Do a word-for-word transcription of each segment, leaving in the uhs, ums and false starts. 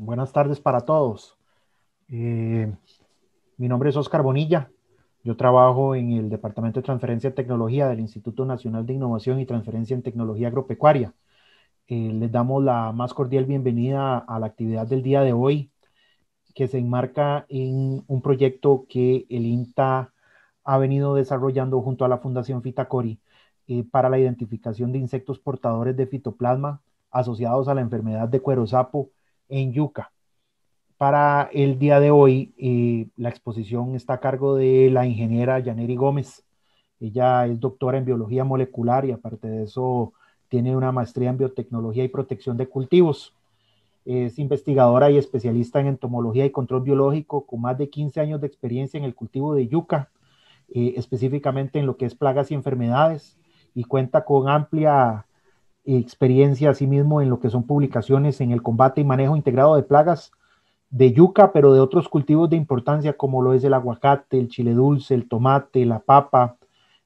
Buenas tardes para todos. Eh, mi nombre es Oscar Bonilla. Yo trabajo en el Departamento de Transferencia de Tecnología del Instituto Nacional de Innovación y Transferencia en Tecnología Agropecuaria. Eh, les damos la más cordial bienvenida a la actividad del día de hoy, que se enmarca en un proyecto que el INTA ha venido desarrollando junto a la Fundación Fittacori eh, para la identificación de insectos portadores de fitoplasma asociados a la enfermedad de cuero de sapo en yuca. Para el día de hoy, eh, la exposición está a cargo de la ingeniera Yannery Gómez. Ella es doctora en biología molecular y aparte de eso tiene una maestría en biotecnología y protección de cultivos. Es investigadora y especialista en entomología y control biológico con más de quince años de experiencia en el cultivo de yuca, eh, específicamente en lo que es plagas y enfermedades, y cuenta con amplia experiencia asimismo en lo que son publicaciones en el combate y manejo integrado de plagas de yuca, pero de otros cultivos de importancia como lo es el aguacate, el chile dulce, el tomate, la papa,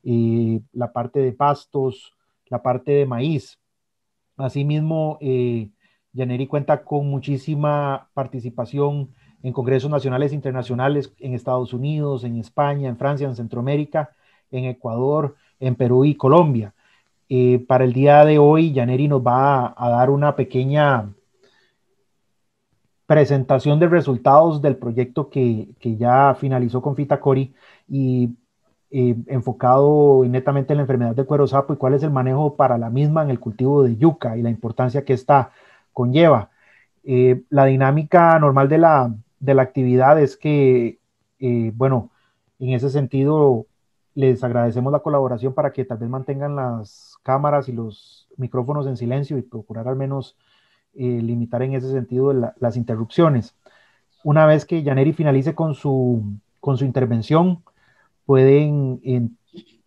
eh, la parte de pastos, la parte de maíz. Asimismo, eh, Yannery cuenta con muchísima participación en congresos nacionales e internacionales en Estados Unidos, en España, en Francia, en Centroamérica, en Ecuador, en Perú y Colombia. Eh, para el día de hoy, Yannery nos va a, a dar una pequeña presentación de resultados del proyecto que, que ya finalizó con Fittacori y eh, enfocado netamente en la enfermedad de cuero sapo y cuál es el manejo para la misma en el cultivo de yuca y la importancia que esta conlleva. Eh, la dinámica normal de la, de la actividad es que, eh, bueno, en ese sentido les agradecemos la colaboración para que tal vez mantengan las cámaras y los micrófonos en silencio y procurar al menos eh, limitar en ese sentido la, las interrupciones. Una vez que Yannery finalice con su, con su intervención, pueden, en,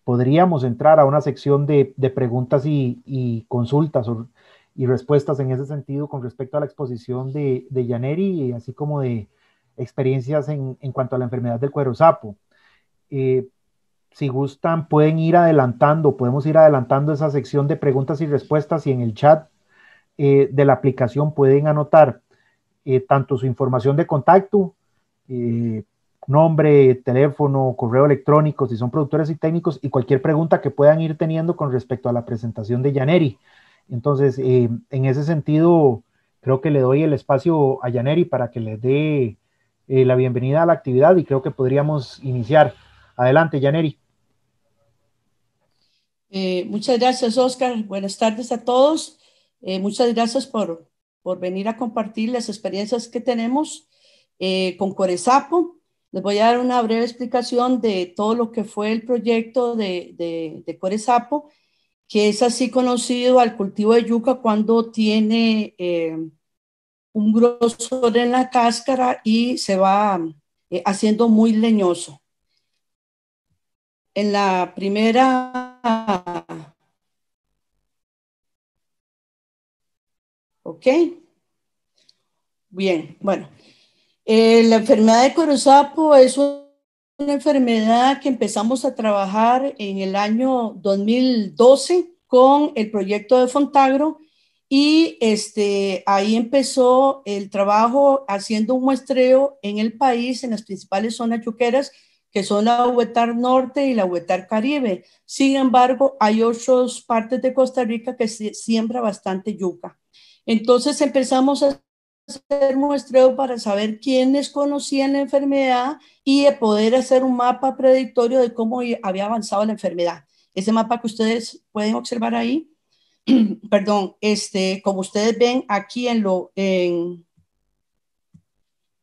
podríamos entrar a una sección de, de preguntas y, y consultas o, y respuestas en ese sentido con respecto a la exposición de, de Yannery, así como de experiencias en, en cuanto a la enfermedad del cuero sapo. Eh, Si gustan, pueden ir adelantando, podemos ir adelantando esa sección de preguntas y respuestas y en el chat eh, de la aplicación pueden anotar eh, tanto su información de contacto, eh, nombre, teléfono, correo electrónico, si son productores y técnicos, y cualquier pregunta que puedan ir teniendo con respecto a la presentación de Yannery. Entonces, eh, en ese sentido, creo que le doy el espacio a Yannery para que les dé eh, la bienvenida a la actividad y creo que podríamos iniciar. Adelante, Yannery. Eh, muchas gracias, Oscar. Buenas tardes a todos. Eh, muchas gracias por, por venir a compartir las experiencias que tenemos eh, con cuero sapo. Les voy a dar una breve explicación de todo lo que fue el proyecto de, de, de cuero sapo, que es así conocido al cultivo de yuca cuando tiene eh, un grosor en la cáscara y se va eh, haciendo muy leñoso. En la primera, ok, bien, bueno, eh, la enfermedad de cuero sapo es una enfermedad que empezamos a trabajar en el año dos mil doce con el proyecto de Fontagro y este, ahí empezó el trabajo haciendo un muestreo en el país, en las principales zonas yuqueras, que son la Huetar Norte y la Huetar Caribe. Sin embargo, hay otras partes de Costa Rica que se siembra bastante yuca. Entonces empezamos a hacer muestreo para saber quiénes conocían la enfermedad y poder hacer un mapa predictorio de cómo había avanzado la enfermedad. Ese mapa que ustedes pueden observar ahí, perdón, este, como ustedes ven aquí en lo... En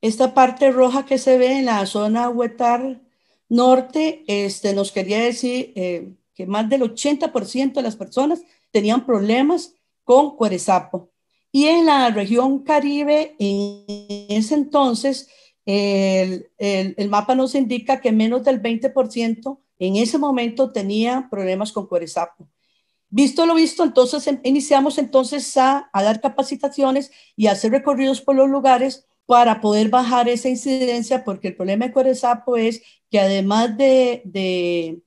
esta parte roja que se ve en la zona Huetar Norte, este, nos quería decir eh, que más del ochenta por ciento de las personas tenían problemas con cuero sapo. Y en la región Caribe, en ese entonces, el, el, el mapa nos indica que menos del veinte por ciento en ese momento tenía problemas con cuero sapo. Visto lo visto, entonces em, iniciamos entonces a, a dar capacitaciones y a hacer recorridos por los lugares para poder bajar esa incidencia, porque el problema de cuero sapo es que además de, de,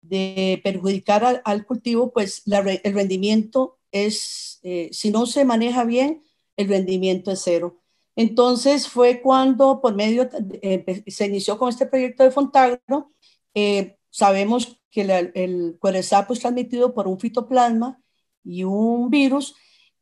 de perjudicar al, al cultivo, pues la, el rendimiento es, eh, si no se maneja bien, el rendimiento es cero. Entonces fue cuando por medio eh, se inició con este proyecto de Fontagro. Eh, sabemos que la, el cuero de sapo es transmitido por un fitoplasma y un virus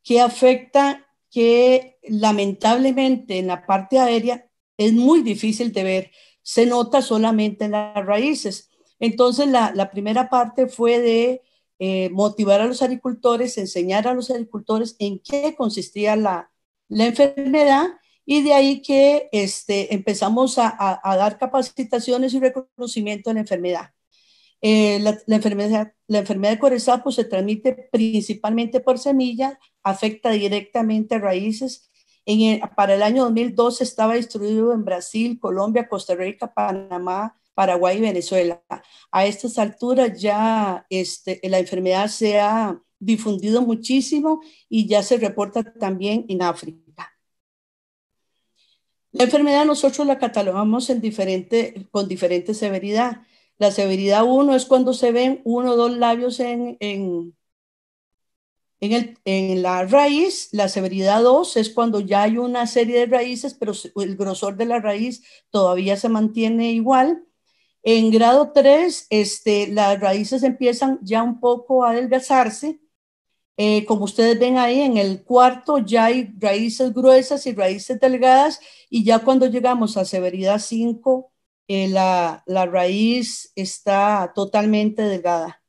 que afecta, que lamentablemente en la parte aérea es muy difícil de ver, se nota solamente en las raíces. Entonces la, la primera parte fue de eh, motivar a los agricultores, enseñar a los agricultores en qué consistía la, la enfermedad, y de ahí que este, empezamos a, a, a dar capacitaciones y reconocimiento de la enfermedad. Eh, la, la, enfermedad, la enfermedad de cuero de sapo se transmite principalmente por semilla, afecta directamente a raíces. En el, para el año dos mil doce estaba distribuido en Brasil, Colombia, Costa Rica, Panamá, Paraguay y Venezuela. A estas alturas ya este, la enfermedad se ha difundido muchísimo y ya se reporta también en África. La enfermedad nosotros la catalogamos en diferente, con diferente severidad. La severidad uno es cuando se ven uno o dos labios en, en, en, el, en la raíz. La severidad dos es cuando ya hay una serie de raíces, pero el grosor de la raíz todavía se mantiene igual. En grado tres, este, las raíces empiezan ya un poco a adelgazarse. Eh, como ustedes ven ahí, en el cuarto ya hay raíces gruesas y raíces delgadas, y ya cuando llegamos a severidad cinco, Eh, la, la raíz está totalmente delgada.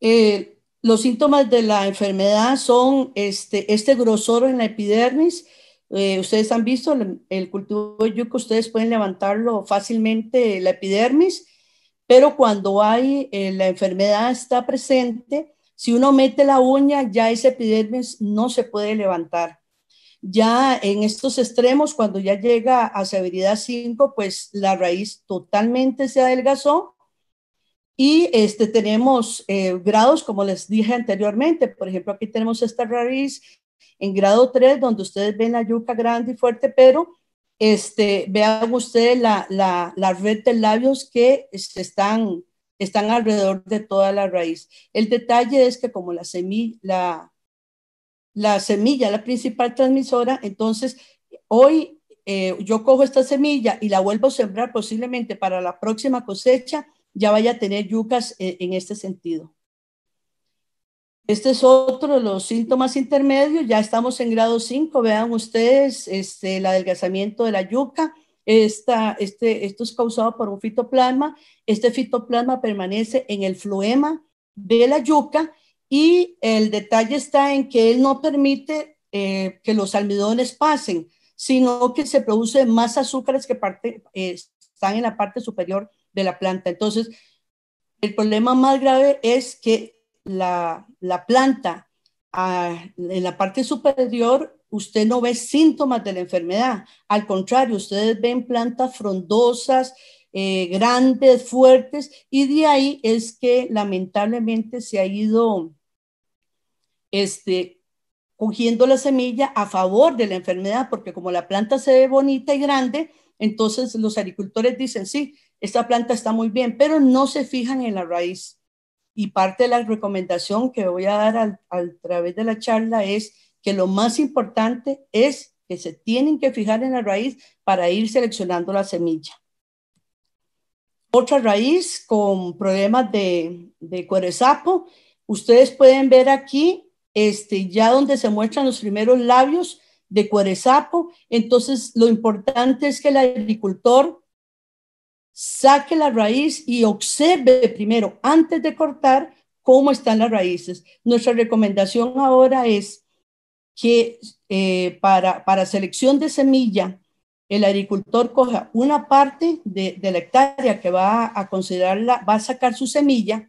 Eh, los síntomas de la enfermedad son este, este grosor en la epidermis. Eh, ustedes han visto el, el cultivo de yuca, ustedes pueden levantarlo fácilmente la epidermis, pero cuando hay eh, la enfermedad está presente, si uno mete la uña ya esa epidermis no se puede levantar. Ya en estos extremos, cuando ya llega a severidad cinco, pues la raíz totalmente se adelgazó, y este, tenemos eh, grados, como les dije anteriormente. Por ejemplo, aquí tenemos esta raíz en grado tres, donde ustedes ven la yuca grande y fuerte, pero este, vean ustedes la, la, la red de labios que están, están alrededor de toda la raíz. El detalle es que como la semilla... La, la semilla, la principal transmisora, entonces hoy eh, yo cojo esta semilla y la vuelvo a sembrar, posiblemente para la próxima cosecha ya vaya a tener yucas eh, en este sentido. Este es otro de los síntomas intermedios, ya estamos en grado cinco, vean ustedes este, el adelgazamiento de la yuca. Esta, este, esto es causado por un fitoplasma. Este fitoplasma permanece en el floema de la yuca, y el detalle está en que él no permite eh, que los almidones pasen, sino que se producen más azúcares que parte, eh, están en la parte superior de la planta. Entonces, el problema más grave es que la, la planta, ah, en la parte superior, usted no ve síntomas de la enfermedad. Al contrario, ustedes ven plantas frondosas, eh, grandes, fuertes, y de ahí es que lamentablemente se ha ido... Este, cogiendo la semilla a favor de la enfermedad, porque como la planta se ve bonita y grande, entonces los agricultores dicen, sí, esta planta está muy bien, pero no se fijan en la raíz. Y parte de la recomendación que voy a dar al, al través de la charla es que lo más importante es que se tienen que fijar en la raíz para ir seleccionando la semilla. Otra raíz con problemas de, de cuero de sapo, ustedes pueden ver aquí Este, ya donde se muestran los primeros labios de cuero de sapo. Entonces lo importante es que el agricultor saque la raíz y observe primero, antes de cortar, cómo están las raíces. Nuestra recomendación ahora es que eh, para, para selección de semilla, el agricultor coja una parte de, de la hectárea que va a considerarla, va a sacar su semilla,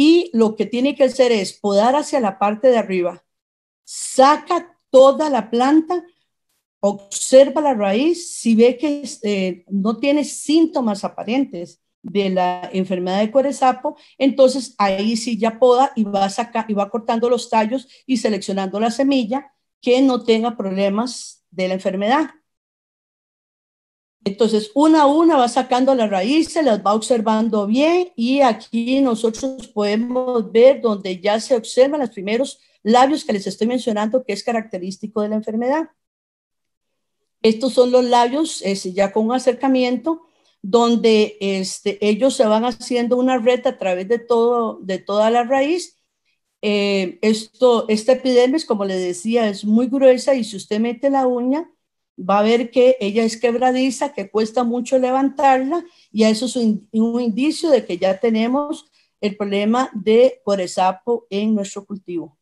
y lo que tiene que hacer es podar hacia la parte de arriba. Saca toda la planta, observa la raíz. Si ve que eh, no tiene síntomas aparentes de la enfermedad de cuero de sapo, entonces ahí sí ya poda y va, a sacar, y va cortando los tallos y seleccionando la semilla que no tenga problemas de la enfermedad. Entonces, una a una va sacando las raíces, las va observando bien, y aquí nosotros podemos ver donde ya se observan los primeros labios que les estoy mencionando, que es característico de la enfermedad. Estos son los labios, es, ya con un acercamiento, donde este, ellos se van haciendo una red a través de, todo, de toda la raíz. Eh, esto, esta epidermis, como les decía, es muy gruesa, y si usted mete la uña, va a ver que ella es quebradiza, que cuesta mucho levantarla, y eso es un, un indicio de que ya tenemos el problema de cuero de sapo en nuestro cultivo.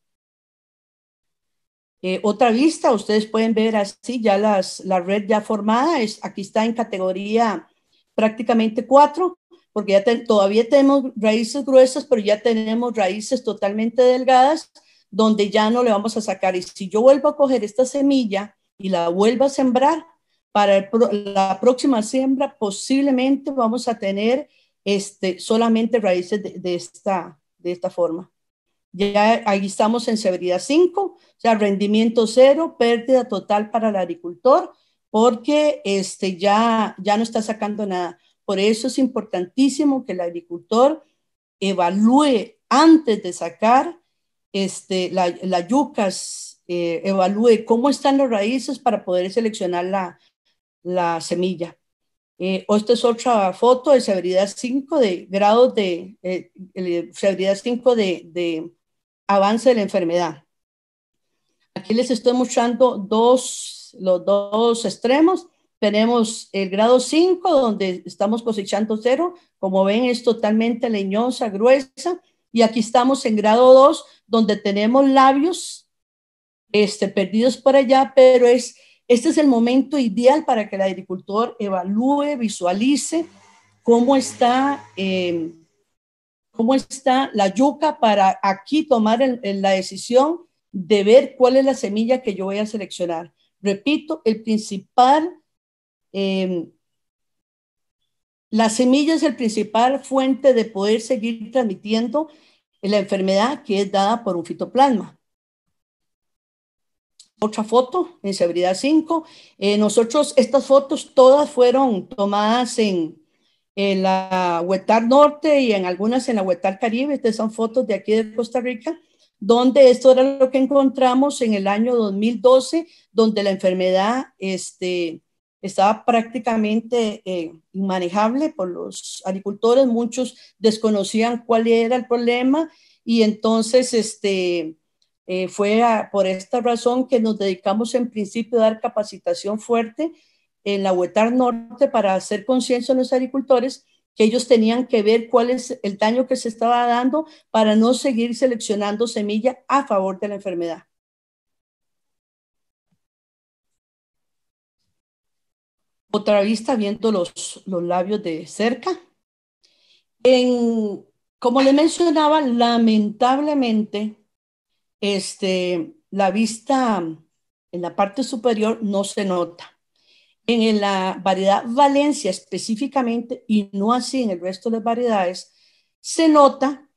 Eh, otra vista, ustedes pueden ver así ya las, la red ya formada, es, aquí está en categoría prácticamente cuatro, porque ya te, todavía tenemos raíces gruesas, pero ya tenemos raíces totalmente delgadas, donde ya no le vamos a sacar. Y si yo vuelvo a coger esta semilla y la vuelvo a sembrar, para el, la próxima siembra posiblemente vamos a tener este, solamente raíces de, de, esta, de esta forma. Ya ahí estamos en severidad cinco, o sea, rendimiento cero, pérdida total para el agricultor, porque este, ya, ya no está sacando nada. Por eso es importantísimo que el agricultor evalúe antes de sacar este, la, las yucas, eh, evalúe cómo están las raíces para poder seleccionar la, la semilla. Eh, esta es otra foto de severidad cinco, de grados de eh, severidad cinco de, de avance de la enfermedad. Aquí les estoy mostrando dos... los dos extremos. Tenemos el grado cinco, donde estamos cosechando cero, como ven es totalmente leñosa, gruesa, y aquí estamos en grado dos, donde tenemos labios este, perdidos por allá, pero es, este es el momento ideal para que el agricultor evalúe, visualice cómo está, eh, cómo está la yuca, para aquí tomar el, el, la decisión de ver cuál es la semilla que yo voy a seleccionar. Repito, el principal, eh, la semilla es el principal fuente de poder seguir transmitiendo la enfermedad, que es dada por un fitoplasma. Otra foto en severidad cinco. Eh, nosotros, estas fotos todas fueron tomadas en, en la Huetar Norte y en algunas en la Huetar Caribe. Estas son fotos de aquí de Costa Rica, donde esto era lo que encontramos en el año dos mil doce, donde la enfermedad este, estaba prácticamente eh, inmanejable por los agricultores. Muchos desconocían cuál era el problema, y entonces este, eh, fue a, por esta razón que nos dedicamos en principio a dar capacitación fuerte en la Huetar Norte para hacer conciencia a los agricultores que ellos tenían que ver cuál es el daño que se estaba dando para no seguir seleccionando semilla a favor de la enfermedad. Otra vista viendo los, los labios de cerca. En, como les mencionaba, lamentablemente, este, la vista en la parte superior no se nota. En la variedad Valencia específicamente, y no así en el resto de las variedades, se nota,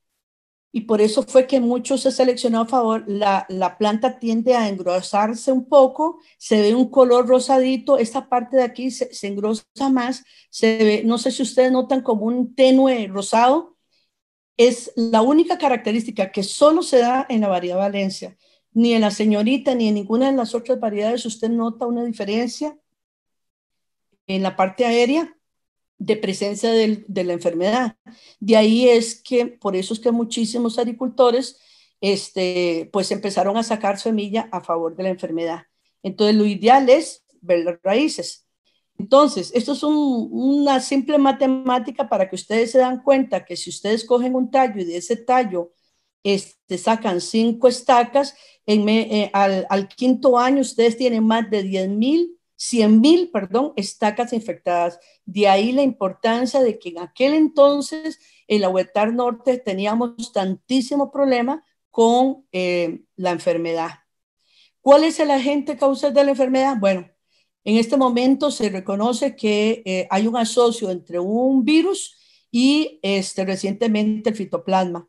y por eso fue que muchos se seleccionó a favor. La, la planta tiende a engrosarse un poco, se ve un color rosadito, esta parte de aquí se, se engrosa más, se ve, no sé si ustedes notan como un tenue rosado. Es la única característica que solo se da en la variedad Valencia. Ni en la Señorita ni en ninguna de las otras variedades usted nota una diferencia en la parte aérea de presencia del, de la enfermedad. De ahí es que, por eso es que muchísimos agricultores este, pues empezaron a sacar semilla a favor de la enfermedad. Entonces lo ideal es ver las raíces. Entonces, esto es un, una simple matemática para que ustedes se dan cuenta que si ustedes cogen un tallo y de ese tallo este, sacan cinco estacas, en, eh, al, al quinto año ustedes tienen más de diez mil cien mil, perdón, estacas infectadas. De ahí la importancia de que en aquel entonces en la Huetar Norte teníamos tantísimo problema con eh, la enfermedad. ¿Cuál es el agente causal de la enfermedad? Bueno, en este momento se reconoce que eh, hay un asocio entre un virus y este, recientemente el fitoplasma.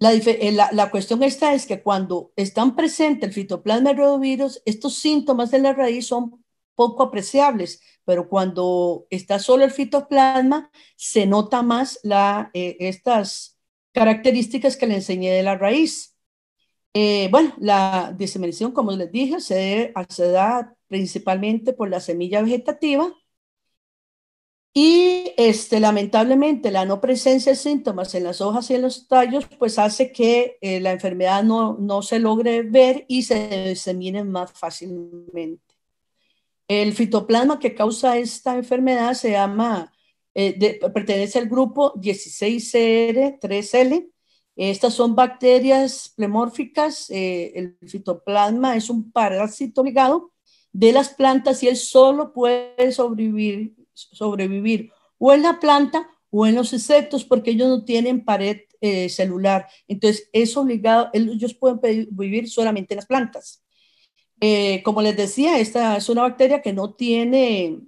La, la, la cuestión esta es que cuando están presentes el fitoplasma y el rodovirus, estos síntomas de la raíz son poco apreciables, pero cuando está solo el fitoplasma se nota más la, eh, estas características que le enseñé de la raíz. Eh, bueno, la diseminación, como les dije, se, se da principalmente por la semilla vegetativa y este, lamentablemente la no presencia de síntomas en las hojas y en los tallos pues hace que eh, la enfermedad no, no se logre ver y se disemine más fácilmente. El fitoplasma que causa esta enfermedad se llama, eh, de, pertenece al grupo dieciséis C R tres L. Estas son bacterias plemórficas. Eh, el fitoplasma es un parásito ligado de las plantas y él solo puede sobrevivir, sobrevivir o en la planta o en los insectos porque ellos no tienen pared eh, celular. Entonces es obligado, ellos pueden vivir solamente en las plantas. Eh, como les decía, esta es una bacteria que no tiene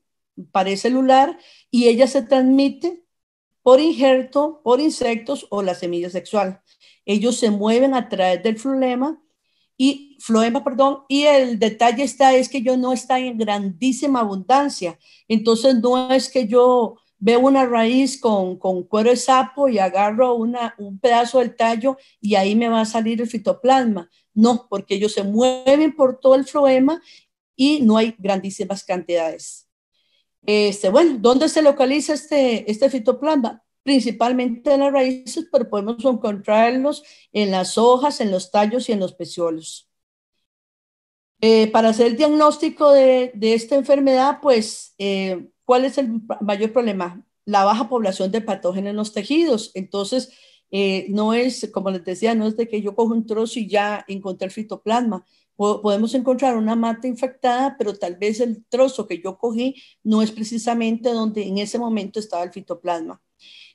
pared celular y ella se transmite por injerto, por insectos o la semilla sexual. Ellos se mueven a través del floema y, floema, perdón, y el detalle está es que ellos no están en grandísima abundancia. Entonces no es que yo veo una raíz con, con cuero de sapo y agarro una, un pedazo del tallo y ahí me va a salir el fitoplasma. No, porque ellos se mueven por todo el floema y no hay grandísimas cantidades. Este, bueno, ¿dónde se localiza este, este fitoplasma? Principalmente en las raíces, pero podemos encontrarlos en las hojas, en los tallos y en los peciolos. Eh, para hacer el diagnóstico de, de esta enfermedad, pues, eh, ¿cuál es el mayor problema? La baja población de patógenos en los tejidos. Entonces, Eh, no es, como les decía, no es de que yo cojo un trozo y ya encontré el fitoplasma. Podemos encontrar una mata infectada, pero tal vez el trozo que yo cogí no es precisamente donde en ese momento estaba el fitoplasma.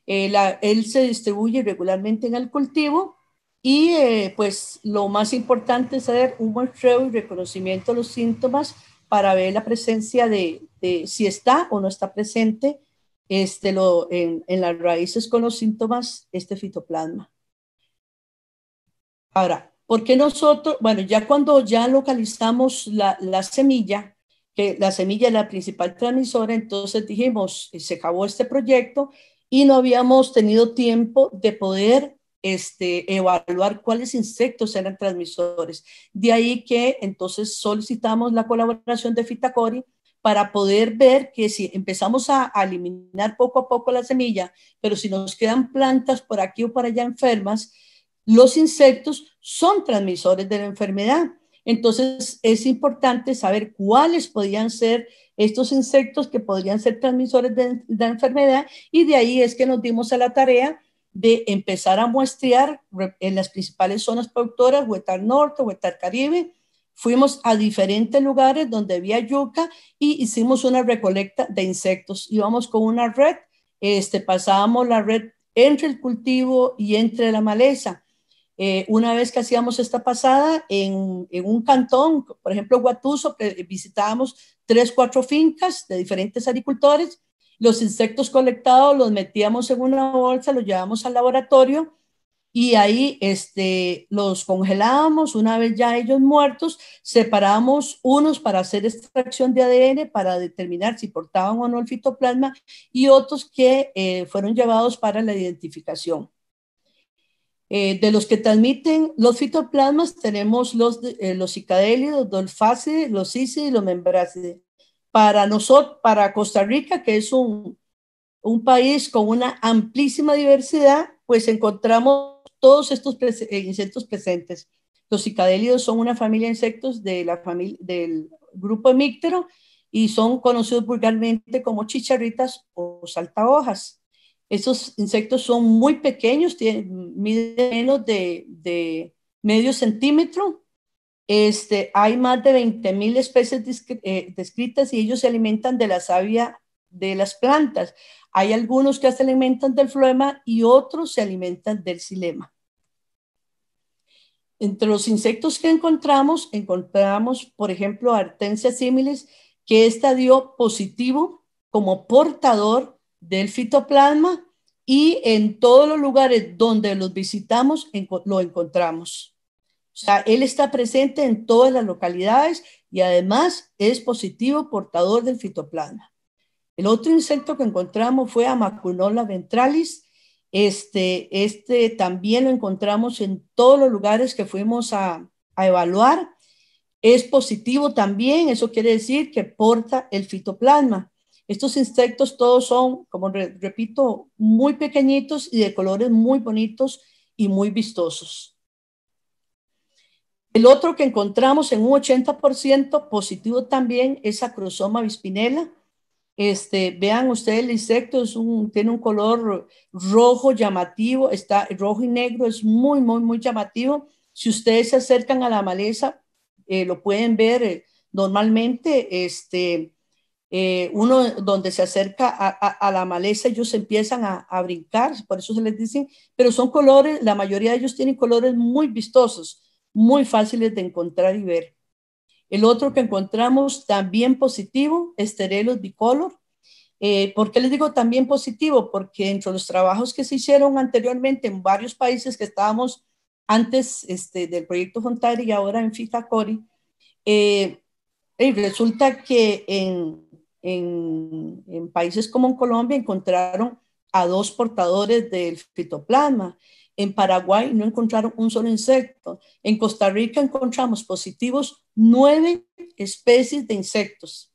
Eh, la, él se distribuye regularmente en el cultivo y eh, pues lo más importante es hacer un muestreo y reconocimiento de los síntomas para ver la presencia de, de si está o no está presente Este, lo, en, en las raíces con los síntomas, este fitoplasma. Ahora, ¿por qué nosotros? Bueno, ya cuando ya localizamos la, la semilla, que la semilla es la principal transmisora, entonces dijimos, se acabó este proyecto y no habíamos tenido tiempo de poder este, evaluar cuáles insectos eran transmisores. De ahí que entonces solicitamos la colaboración de Fittacori para poder ver que si empezamos a eliminar poco a poco la semilla, pero si nos quedan plantas por aquí o por allá enfermas, los insectos son transmisores de la enfermedad. Entonces es importante saber cuáles podían ser estos insectos que podrían ser transmisores de la enfermedad y de ahí es que nos dimos a la tarea de empezar a muestrear en las principales zonas productoras, Huetar Norte, Huetar Caribe. Fuimos a diferentes lugares donde había yuca y hicimos una recolecta de insectos. Íbamos con una red, este, pasábamos la red entre el cultivo y entre la maleza. Eh, una vez que hacíamos esta pasada en, en un cantón, por ejemplo, Guatuso, visitábamos tres, cuatro fincas de diferentes agricultores. Los insectos colectados los metíamos en una bolsa, los llevábamos al laboratorio. Y ahí este, los congelábamos, una vez ya ellos muertos, separábamos unos para hacer extracción de A D N para determinar si portaban o no el fitoplasma y otros que eh, fueron llevados para la identificación. Eh, de los que transmiten los fitoplasmas tenemos los, eh, los cicadélidos, los fácides, los sícides y los membrácides. Para nosotros, para Costa Rica, que es un, un país con una amplísima diversidad, pues encontramos todos estos insectos presentes. Los cicadélidos son una familia de insectos de la familia, del grupo hemíptero y son conocidos vulgarmente como chicharritas o saltahojas. Estos insectos son muy pequeños, tienen, miden menos de, de medio centímetro. Este, hay más de veinte mil especies eh, descritas y ellos se alimentan de la savia de las plantas. Hay algunos que se alimentan del floema y otros se alimentan del xilema. Entre los insectos que encontramos, encontramos, por ejemplo, Artesia símiles, que esta dio positivo como portador del fitoplasma y en todos los lugares donde los visitamos lo encontramos. O sea, él está presente en todas las localidades y además es positivo portador del fitoplasma. El otro insecto que encontramos fue a Macunola ventralis. Este, este también lo encontramos en todos los lugares que fuimos a, a evaluar. Es positivo también, eso quiere decir que porta el fitoplasma. Estos insectos todos son, como re, repito, muy pequeñitos y de colores muy bonitos y muy vistosos. El otro que encontramos en un ochenta por ciento positivo también es Acrosoma bispinella. Este, vean ustedes el insecto, es un, tiene un color rojo llamativo, está rojo y negro, es muy, muy, muy llamativo. Si ustedes se acercan a la maleza, eh, lo pueden ver eh, normalmente, este, eh, uno donde se acerca a, a, a la maleza, ellos empiezan a, a brincar, por eso se les dicen, pero son colores, la mayoría de ellos tienen colores muy vistosos, muy fáciles de encontrar y ver. El otro que encontramos también positivo, Sterelos bicolor. Eh, ¿Por qué les digo también positivo? Porque entre los trabajos que se hicieron anteriormente en varios países que estábamos antes este, del proyecto Fontagro y ahora en Fittacori, eh, eh, resulta que en, en, en países como en Colombia encontraron a dos portadores del fitoplasma. En Paraguay no encontraron un solo insecto. En Costa Rica encontramos positivos nueve especies de insectos.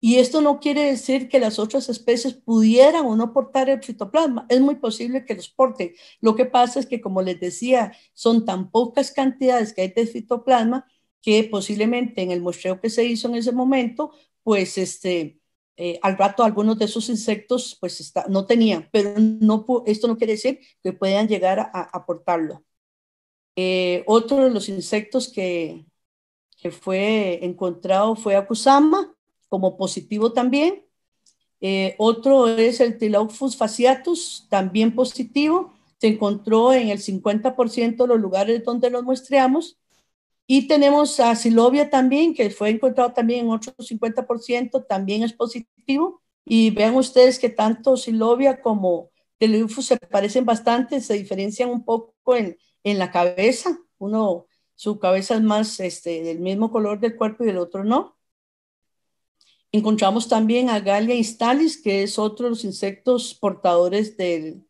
Y esto no quiere decir que las otras especies pudieran o no portar el fitoplasma. Es muy posible que los porten. Lo que pasa es que, como les decía, son tan pocas cantidades que hay de fitoplasma que posiblemente en el muestreo que se hizo en ese momento, pues este, Eh, al rato algunos de esos insectos pues está, no tenían, pero no, esto no quiere decir que puedan llegar a aportarlo. Eh, otro de los insectos que, que fue encontrado fue Akusama, como positivo también. Eh, otro es el Tilaufus fasciatus, también positivo, se encontró en el cincuenta por ciento de los lugares donde los muestreamos. Y tenemos a Silovia también, que fue encontrado también en otro cincuenta por ciento, también es positivo. Y vean ustedes que tanto Silovia como Tilaufus se parecen bastante, se diferencian un poco en, en la cabeza. Uno, su cabeza es más este, del mismo color del cuerpo y el otro no. Encontramos también a Galia instalis, que es otro de los insectos portadores del...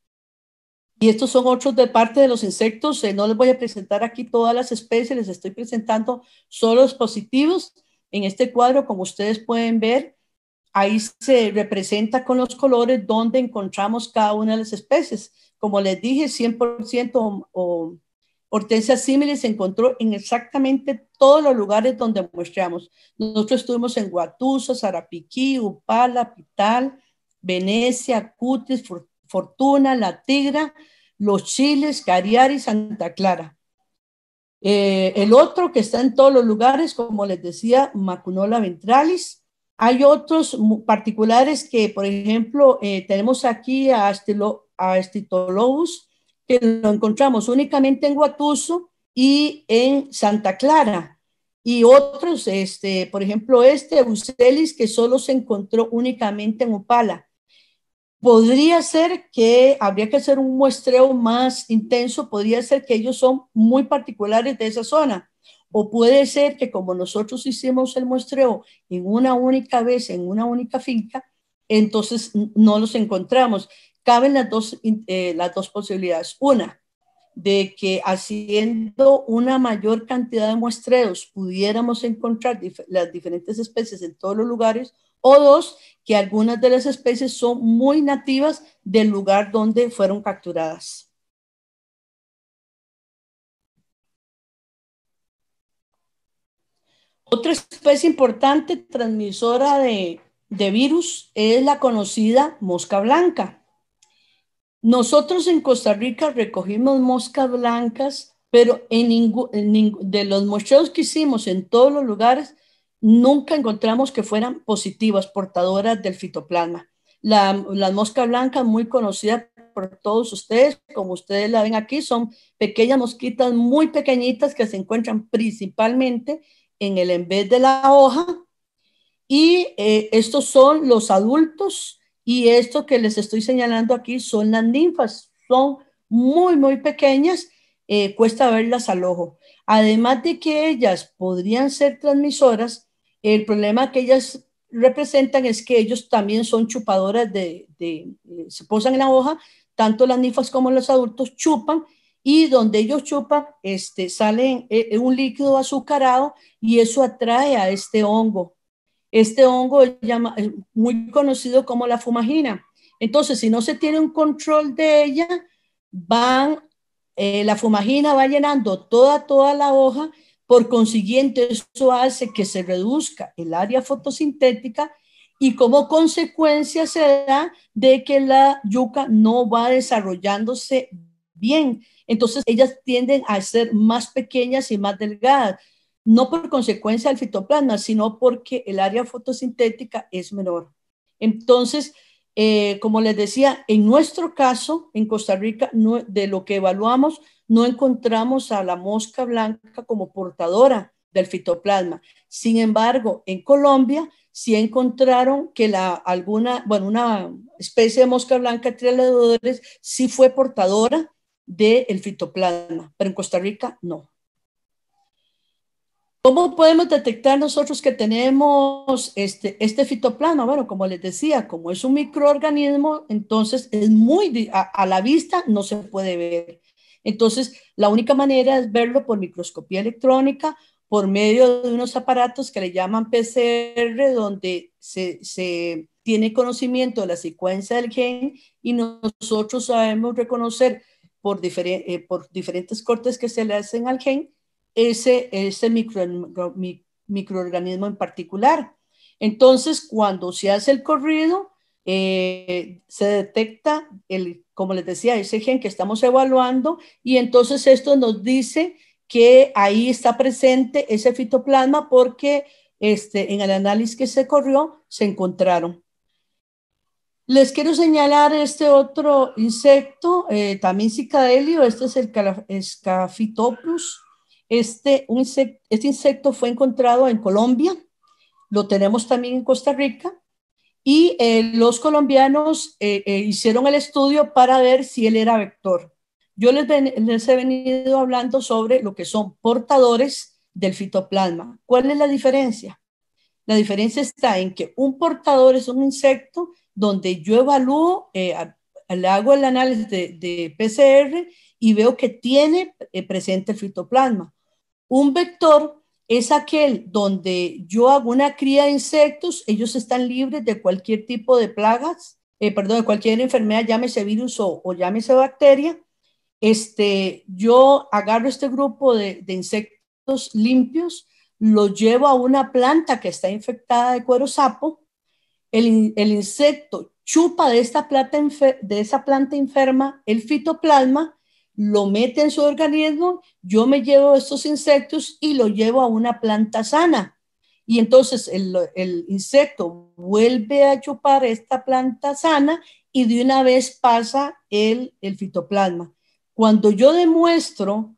Y estos son otros de parte de los insectos. Eh, no les voy a presentar aquí todas las especies, les estoy presentando solo los positivos. En este cuadro, como ustedes pueden ver, ahí se representa con los colores donde encontramos cada una de las especies. Como les dije, cien por ciento o, o Artesia símiles se encontró en exactamente todos los lugares donde muestreamos. Nosotros estuvimos en Guatuso, Sarapiquí, Upala, Pital, Venecia, Cutis, Fortuna, La Tigra, Los Chiles, Cariari, Santa Clara. Eh, el otro que está en todos los lugares, como les decía, Macunola ventralis. Hay otros particulares que, por ejemplo, eh, tenemos aquí a, Astilo, a Astitolobus, que lo encontramos únicamente en Guatuso y en Santa Clara. Y otros, este, por ejemplo, este Eucelis, que solo se encontró únicamente en Upala. Podría ser que habría que hacer un muestreo más intenso, podría ser que ellos son muy particulares de esa zona, o puede ser que como nosotros hicimos el muestreo en una única vez, en una única finca, entonces no los encontramos. Caben las dos, eh, las dos posibilidades. Una, de que haciendo una mayor cantidad de muestreos pudiéramos encontrar dif- las diferentes especies en todos los lugares, o dos, que algunas de las especies son muy nativas del lugar donde fueron capturadas. Otra especie importante transmisora de, de virus es la conocida mosca blanca. Nosotros en Costa Rica recogimos moscas blancas, pero en ningún, en ningún, de los muestreos que hicimos en todos los lugares, nunca encontramos que fueran positivas, portadoras del fitoplasma. La, la mosca blanca, muy conocida por todos ustedes, como ustedes la ven aquí, son pequeñas mosquitas muy pequeñitas que se encuentran principalmente en el embés de la hoja. Y eh, estos son los adultos y esto que les estoy señalando aquí son las ninfas. Son muy, muy pequeñas, eh, cuesta verlas al ojo. Además de que ellas podrían ser transmisoras, el problema que ellas representan es que ellos también son chupadoras de, de, se posan en la hoja, tanto las ninfas como los adultos chupan, y donde ellos chupan este, sale eh, un líquido azucarado y eso atrae a este hongo. Este hongo es muy conocido como la fumagina. Entonces, si no se tiene un control de ella, van, eh, la fumagina va llenando toda, toda la hoja, por consiguiente eso hace que se reduzca el área fotosintética y como consecuencia se da de que la yuca no va desarrollándose bien. Entonces, ellas tienden a ser más pequeñas y más delgadas, no por consecuencia del fitoplasma, sino porque el área fotosintética es menor. Entonces, eh, como les decía, en nuestro caso, en Costa Rica, no, de lo que evaluamos, no encontramos a la mosca blanca como portadora del fitoplasma. Sin embargo, en Colombia sí encontraron que la, alguna, bueno, una especie de mosca blanca trileodores sí fue portadora del fitoplasma, pero en Costa Rica no. ¿Cómo podemos detectar nosotros que tenemos este, este fitoplasma? Bueno, como les decía, como es un microorganismo, entonces es muy, a, a la vista no se puede ver. Entonces, la única manera es verlo por microscopía electrónica, por medio de unos aparatos que le llaman P C R, donde se, se tiene conocimiento de la secuencia del gen y nosotros sabemos reconocer por, difere, eh, por diferentes cortes que se le hacen al gen, ese, ese micro, micro, microorganismo en particular. Entonces, cuando se hace el corrido, eh, se detecta, el, como les decía, ese gen que estamos evaluando y entonces esto nos dice que ahí está presente ese fitoplasma porque este, en el análisis que se corrió se encontraron. Les quiero señalar este otro insecto, eh, también psicadélio, este es el Scaphytopus. Este, un insecto, este insecto fue encontrado en Colombia, lo tenemos también en Costa Rica, y eh, los colombianos eh, eh, hicieron el estudio para ver si él era vector. Yo les, ven, les he venido hablando sobre lo que son portadores del fitoplasma. ¿Cuál es la diferencia? La diferencia está en que un portador es un insecto donde yo evalúo, eh, le hago el análisis de, de P C R y veo que tiene eh, presente el fitoplasma. Un vector es aquel donde yo hago una cría de insectos, ellos están libres de cualquier tipo de plagas, eh, perdón, de cualquier enfermedad, llámese virus o, o llámese bacteria. Este, yo agarro este grupo de, de insectos limpios, los llevo a una planta que está infectada de cuero sapo, el, el insecto chupa de, esta planta enfer- de esa planta enferma el fitoplasma, lo mete en su organismo, yo me llevo estos insectos y lo llevo a una planta sana. Y entonces el, el insecto vuelve a chupar esta planta sana y de una vez pasa el, el fitoplasma. Cuando yo demuestro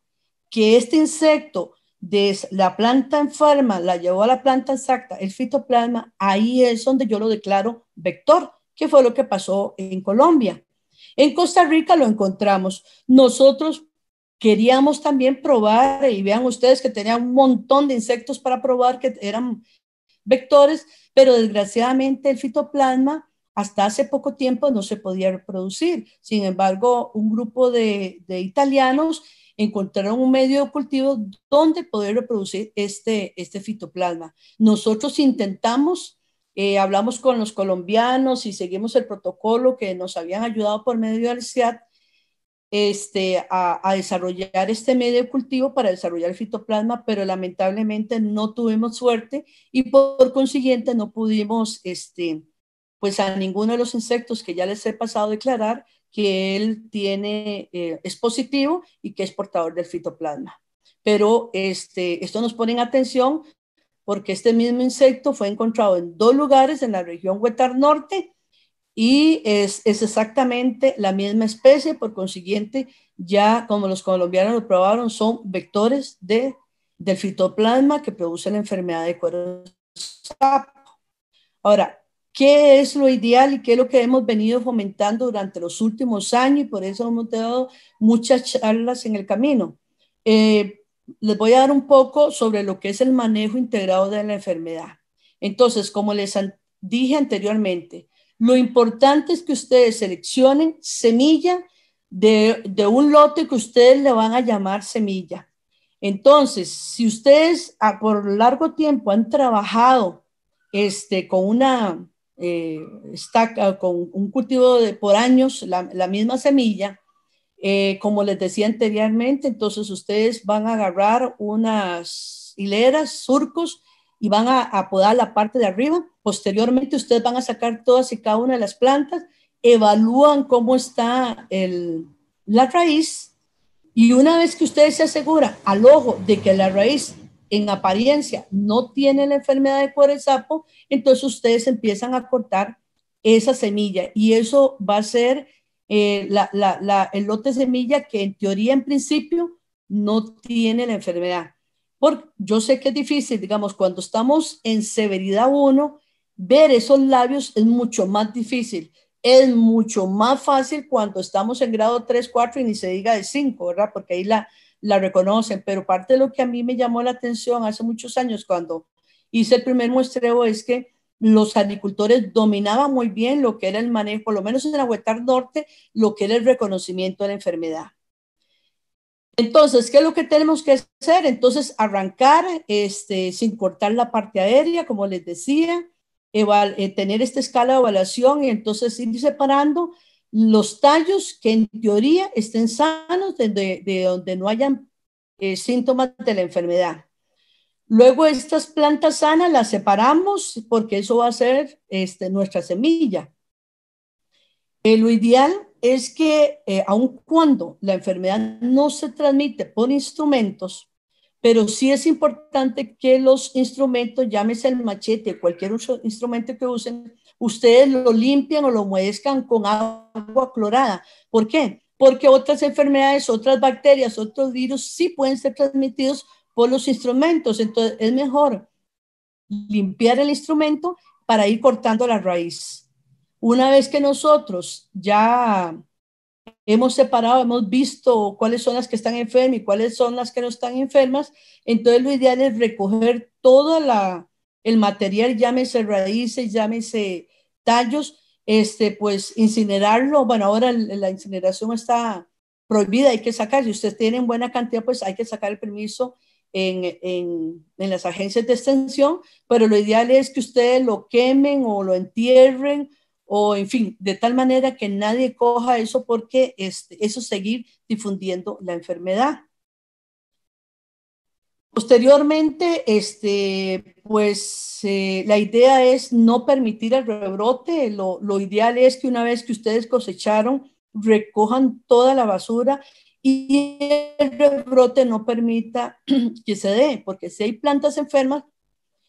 que este insecto de la planta enferma la llevó a la planta exacta, el fitoplasma, ahí es donde yo lo declaro vector, que fue lo que pasó en Colombia. En Costa Rica lo encontramos. Nosotros queríamos también probar, y vean ustedes que tenían un montón de insectos para probar que eran vectores, pero desgraciadamente el fitoplasma hasta hace poco tiempo no se podía reproducir. Sin embargo, un grupo de, de italianos encontraron un medio de cultivo donde poder reproducir este, este fitoplasma. Nosotros intentamos Eh, hablamos con los colombianos y seguimos el protocolo que nos habían ayudado por medio del C I A T este, a, a desarrollar este medio de cultivo para desarrollar el fitoplasma, pero lamentablemente no tuvimos suerte y por, por consiguiente no pudimos este, pues a ninguno de los insectos que ya les he pasado a declarar que él tiene, eh, es positivo y que es portador del fitoplasma. Pero este, esto nos pone en atención porque este mismo insecto fue encontrado en dos lugares en la región Huetar Norte y es, es exactamente la misma especie, por consiguiente, ya como los colombianos lo probaron, son vectores de, del fitoplasma que produce la enfermedad de cuero de sapo. Ahora, ¿qué es lo ideal y qué es lo que hemos venido fomentando durante los últimos años? Y por eso hemos dado muchas charlas en el camino. Eh, Les voy a dar un poco sobre lo que es el manejo integrado de la enfermedad. Entonces, como les dije anteriormente, Lo importante es que ustedes seleccionen semilla de, de un lote que ustedes le van a llamar semilla. Entonces, si ustedes a, por largo tiempo han trabajado este, con, una, eh, estaca, con un cultivo de, por años la, la misma semilla, eh, como les decía anteriormente, entonces ustedes van a agarrar unas hileras, surcos, y van a, a podar la parte de arriba. Posteriormente ustedes van a sacar todas y cada una de las plantas, evalúan cómo está el, la raíz, y una vez que ustedes se aseguran al ojo de que la raíz en apariencia no tiene la enfermedad de cuero de sapo, entonces ustedes empiezan a cortar esa semilla, y eso va a ser eh, la, la, la, el lote semilla que en teoría en principio no tiene la enfermedad. Porque yo sé que es difícil, digamos, cuando estamos en severidad uno, ver esos labios es mucho más difícil. Es mucho más fácil cuando estamos en grado tres, cuatro y ni se diga de cinco, ¿verdad? Porque ahí la, la reconocen. Pero parte de lo que a mí me llamó la atención hace muchos años cuando hice el primer muestreo es que los agricultores dominaban muy bien lo que era el manejo, por lo menos en el Huetar Norte, lo que era el reconocimiento de la enfermedad. Entonces, ¿qué es lo que tenemos que hacer? Entonces, arrancar este, sin cortar la parte aérea, como les decía, eval, eh, tener esta escala de evaluación y entonces ir separando los tallos que en teoría estén sanos, de, de, de donde no hayan eh, síntomas de la enfermedad. Luego estas plantas sanas las separamos porque eso va a ser este, nuestra semilla. Eh, lo ideal es que eh, aun cuando la enfermedad no se transmite por instrumentos, pero sí es importante que los instrumentos, llámese el machete, cualquier otro instrumento que usen, ustedes lo limpian o lo humedezcan con agua clorada. ¿Por qué? Porque otras enfermedades, otras bacterias, otros virus sí pueden ser transmitidos por los instrumentos. Entonces es mejor limpiar el instrumento para ir cortando la raíz. Una vez que nosotros ya hemos separado, hemos visto cuáles son las que están enfermas y cuáles son las que no están enfermas, entonces lo ideal es recoger todo la, el material, llámese raíces, llámese tallos, este, pues incinerarlo. Bueno, ahora la incineración está prohibida, hay que sacar. Si ustedes tienen buena cantidad, pues hay que sacar el permiso En, en, en las agencias de extensión, pero lo ideal es que ustedes lo quemen o lo entierren, o en fin, de tal manera que nadie coja eso porque este, eso es seguir difundiendo la enfermedad. Posteriormente, este, pues eh, la idea es no permitir el rebrote. Lo, lo ideal es que una vez que ustedes cosecharon, recojan toda la basura y el rebrote no permita que se dé, porque si hay plantas enfermas,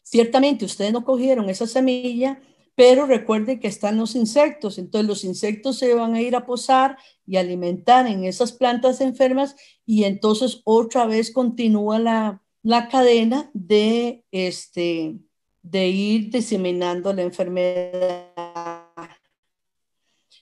ciertamente ustedes no cogieron esa semilla, pero recuerden que están los insectos, entonces los insectos se van a ir a posar y alimentar en esas plantas enfermas y entonces otra vez continúa la, la cadena de, este, de ir diseminando la enfermedad.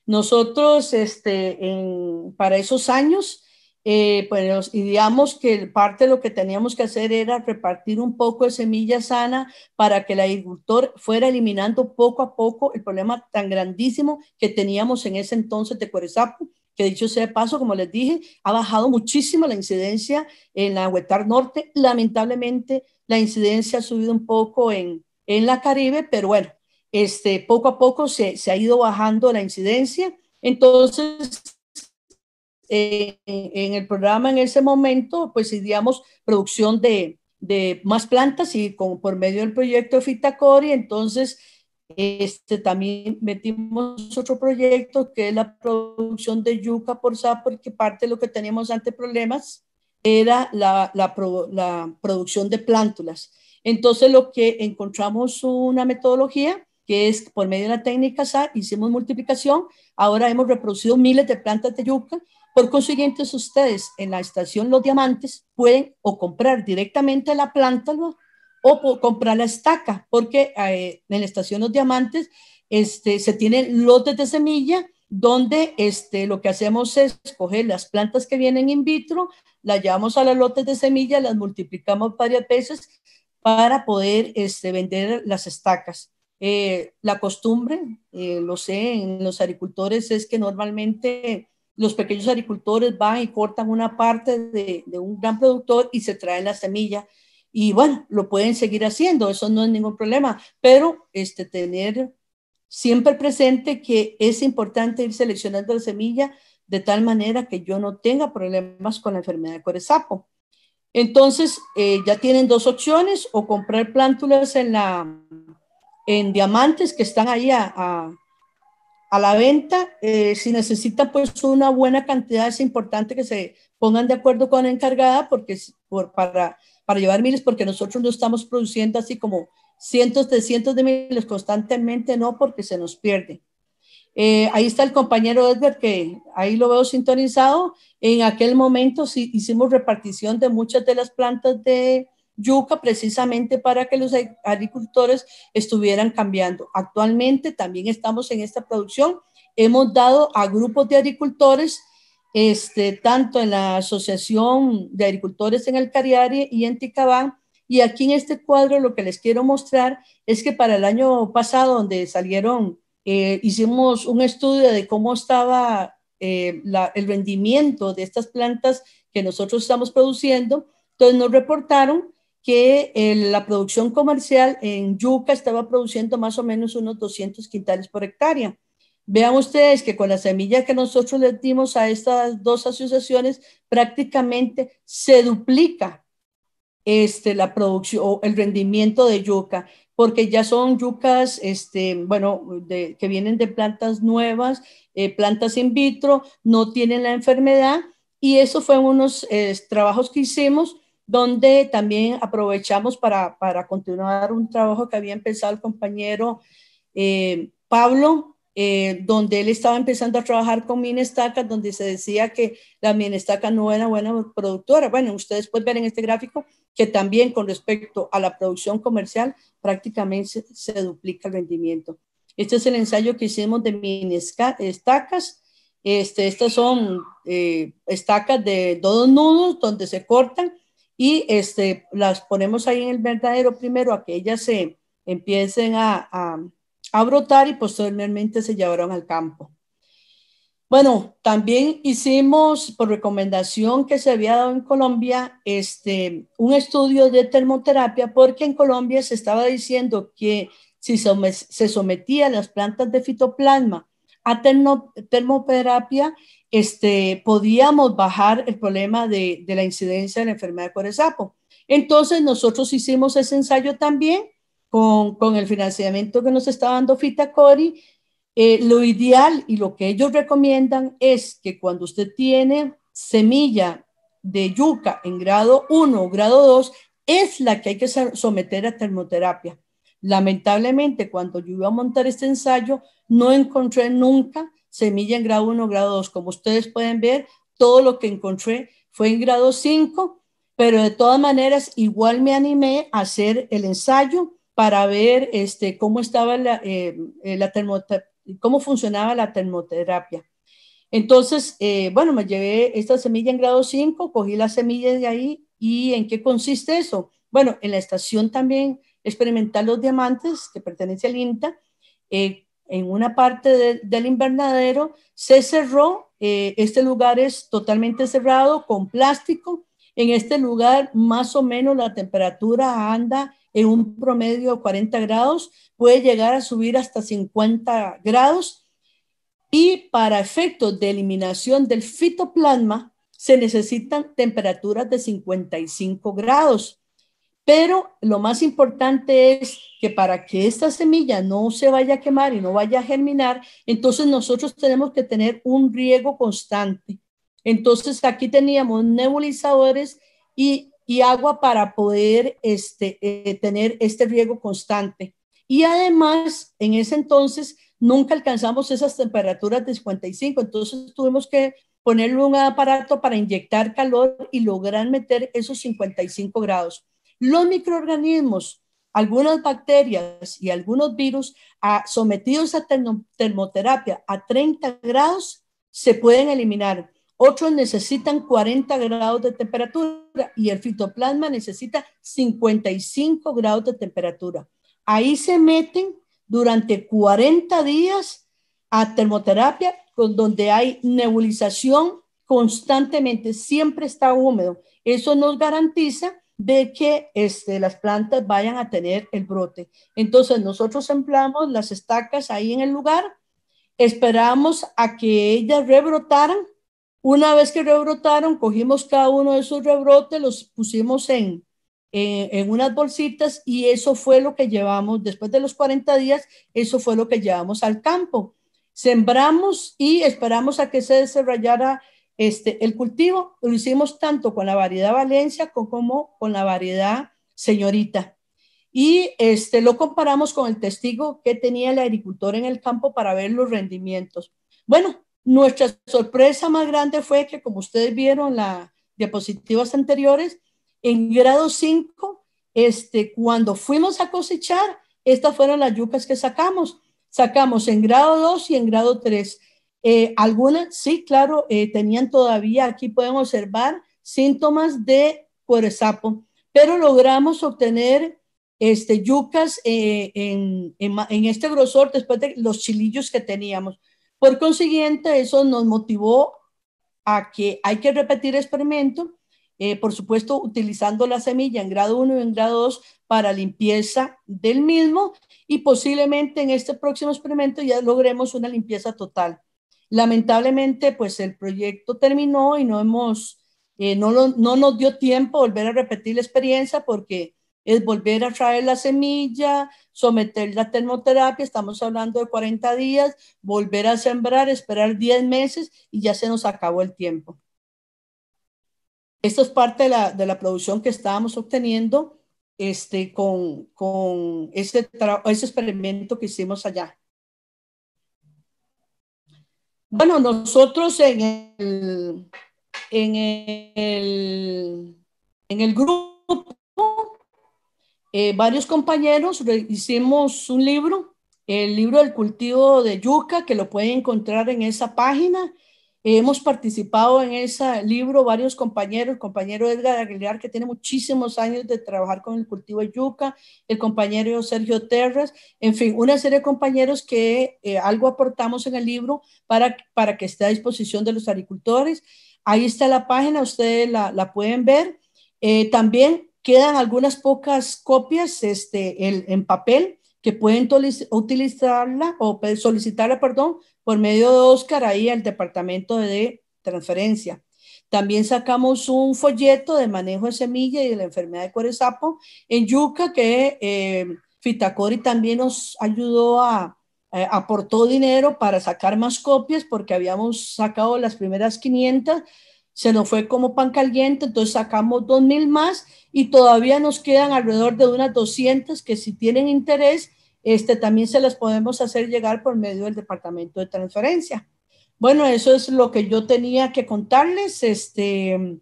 Nosotros este, en, para esos años, eh, pues digamos que parte de lo que teníamos que hacer era repartir un poco de semilla sana para que el agricultor fuera eliminando poco a poco el problema tan grandísimo que teníamos en ese entonces de cuero de sapo, que dicho sea de paso, como les dije, ha bajado muchísimo la incidencia en la Huetar Norte. Lamentablemente la incidencia ha subido un poco en, en la Caribe, pero bueno, este, poco a poco se, se ha ido bajando la incidencia. Entonces, Eh, en el programa en ese momento pues ideamos producción de, de más plantas y con, por medio del proyecto Fittacori. Entonces este, también metimos otro proyecto que es la producción de yuca por sapo, porque parte de lo que teníamos antes problemas era la, la, pro, la producción de plántulas. Entonces lo que encontramos una metodología que es por medio de la técnica S A R, hicimos multiplicación, ahora hemos reproducido miles de plantas de yuca. Por consiguiente, ustedes en la estación Los Diamantes pueden o comprar directamente la planta o comprar la estaca, porque eh, en la estación Los Diamantes este, se tienen lotes de semilla donde este, lo que hacemos es coger las plantas que vienen in vitro, las llevamos a los lotes de semilla, las multiplicamos varias veces para poder este, vender las estacas. Eh, la costumbre, eh, lo sé, en los agricultores es que normalmente los pequeños agricultores van y cortan una parte de, de un gran productor y se traen la semilla. Y bueno, lo pueden seguir haciendo, eso no es ningún problema, pero este, tener siempre presente que es importante ir seleccionando la semilla de tal manera que yo no tenga problemas con la enfermedad de cuero de sapo. Entonces, eh, ya tienen dos opciones, o comprar plántulas en, la, en diamantes que están ahí a, a, a la venta. Eh, si necesitan pues una buena cantidad, es importante que se pongan de acuerdo con la encargada porque, por, para... para llevar miles, porque nosotros no estamos produciendo así como cientos de cientos de miles constantemente, no, porque se nos pierde. Eh, ahí está el compañero Edgar, que ahí lo veo sintonizado. En aquel momento sí, hicimos repartición de muchas de las plantas de yuca precisamente para que los agricultores estuvieran cambiando. Actualmente también estamos en esta producción. Hemos dado a grupos de agricultores, Este, tanto en la Asociación de Agricultores en el Cariari y en Ticabán, y aquí en este cuadro lo que les quiero mostrar es que para el año pasado, donde salieron, eh, hicimos un estudio de cómo estaba eh, la, el rendimiento de estas plantas que nosotros estamos produciendo. Entonces nos reportaron que eh, la producción comercial en yuca estaba produciendo más o menos unos doscientos quintales por hectárea. Vean ustedes que con la semilla que nosotros les dimos a estas dos asociaciones, prácticamente se duplica este, la producción o el rendimiento de yuca, porque ya son yucas, este, bueno, de, que vienen de plantas nuevas, eh, plantas in vitro, no tienen la enfermedad, y eso fue unos eh, trabajos que hicimos, donde también aprovechamos para, para continuar un trabajo que había empezado el compañero eh, Pablo, Eh, donde él estaba empezando a trabajar con minestacas, donde se decía que la minestaca no era buena productora. Bueno, ustedes pueden ver en este gráfico que también con respecto a la producción comercial prácticamente se, se duplica el rendimiento. Este es el ensayo que hicimos de minestacas. Este, estas son eh, estacas de dos nudos donde se cortan y este, las ponemos ahí en el verdadero primero a que ellas se empiecen a... a a brotar y posteriormente se llevaron al campo. Bueno, también hicimos, por recomendación que se había dado en Colombia, este, un estudio de termoterapia, porque en Colombia se estaba diciendo que si se sometía a las plantas de fitoplasma a termoterapia, este, podíamos bajar el problema de, de la incidencia de la enfermedad de cuero de sapo. Entonces nosotros hicimos ese ensayo también, Con, con el financiamiento que nos está dando Fittacori. Eh, lo ideal y lo que ellos recomiendan es que cuando usted tiene semilla de yuca en grado uno o grado dos, es la que hay que someter a termoterapia. Lamentablemente, cuando yo iba a montar este ensayo, no encontré nunca semilla en grado uno o grado dos. Como ustedes pueden ver, todo lo que encontré fue en grado cinco, pero de todas maneras, igual me animé a hacer el ensayo para ver este, cómo, estaba la, eh, la cómo funcionaba la termoterapia. Entonces, eh, bueno, me llevé esta semilla en grado cinco, cogí la semilla de ahí. ¿Y en qué consiste eso? Bueno, en la estación también experimental Los Diamantes, que pertenece al INTA, eh, en una parte de, del invernadero se cerró. Eh, este lugar es totalmente cerrado con plástico. En este lugar más o menos la temperatura anda en un promedio de cuarenta grados, puede llegar a subir hasta cincuenta grados, y para efectos de eliminación del fitoplasma se necesitan temperaturas de cincuenta y cinco grados. Pero lo más importante es que para que esta semilla no se vaya a quemar y no vaya a germinar, entonces nosotros tenemos que tener un riego constante. Entonces aquí teníamos nebulizadores y y agua para poder este, eh, tener este riego constante. Y además, en ese entonces, nunca alcanzamos esas temperaturas de cincuenta y cinco, entonces tuvimos que ponerle un aparato para inyectar calor y lograr meter esos cincuenta y cinco grados. Los microorganismos, algunas bacterias y algunos virus a, sometidos a termoterapia a treinta grados se pueden eliminar. Otros necesitan cuarenta grados de temperatura y el fitoplasma necesita cincuenta y cinco grados de temperatura. Ahí se meten durante cuarenta días a termoterapia, donde hay nebulización constantemente, siempre está húmedo. Eso nos garantiza de que este, las plantas vayan a tener el brote. Entonces nosotros sembramos las estacas ahí en el lugar, esperamos a que ellas rebrotaran. Una vez que rebrotaron, cogimos cada uno de esos rebrotes, los pusimos en, en, en unas bolsitas, y eso fue lo que llevamos, después de los cuarenta días, eso fue lo que llevamos al campo. Sembramos y esperamos a que se desarrollara este, el cultivo. Lo hicimos tanto con la variedad Valencia como con la variedad Señorita. Y este, lo comparamos con el testigo que tenía el agricultor en el campo para ver los rendimientos. Bueno, nuestra sorpresa más grande fue que, como ustedes vieron en las diapositivas anteriores, en grado cinco, este, cuando fuimos a cosechar, estas fueron las yucas que sacamos. Sacamos en grado dos y en grado tres. Eh, algunas, sí, claro, eh, tenían todavía, aquí pueden observar, síntomas de cuero de sapo, pero logramos obtener este, yucas eh, en, en, en este grosor después de los chilillos que teníamos. Por consiguiente, eso nos motivó a que hay que repetir experimento, eh, por supuesto utilizando la semilla en grado uno y en grado dos para limpieza del mismo, y posiblemente en este próximo experimento ya logremos una limpieza total. Lamentablemente, pues el proyecto terminó y no, hemos, eh, no, lo, no nos dio tiempo volver a repetir la experiencia, porque es volver a traer la semilla, someterla a termoterapia, estamos hablando de cuarenta días, volver a sembrar, esperar diez meses, y ya se nos acabó el tiempo. Esto es parte de la, de la producción que estábamos obteniendo este, con, con ese, ese experimento que hicimos allá. Bueno, nosotros en el, en el, en el grupo, eh, varios compañeros hicimos un libro, el libro del cultivo de yuca, que lo pueden encontrar en esa página. Eh, hemos participado en ese libro varios compañeros, el compañero Edgar Aguilar, que tiene muchísimos años de trabajar con el cultivo de yuca, el compañero Sergio Terras, en fin, una serie de compañeros que eh, algo aportamos en el libro para, para que esté a disposición de los agricultores. Ahí está la página, ustedes la, la pueden ver. Eh, también quedan algunas pocas copias este, el, en papel, que pueden utilizarla o solicitarla, perdón, por medio de Oscar ahí al departamento de transferencia. También sacamos un folleto de manejo de semilla y de la enfermedad de cuero de sapo en yuca, que eh, Fittacori también nos ayudó a, eh, aportó dinero para sacar más copias, porque habíamos sacado las primeras quinientas, se nos fue como pan caliente, entonces sacamos dos mil más, y todavía nos quedan alrededor de unas doscientas que, si tienen interés, Este, también se las podemos hacer llegar por medio del departamento de transferencia. Bueno, eso es lo que yo tenía que contarles. Este,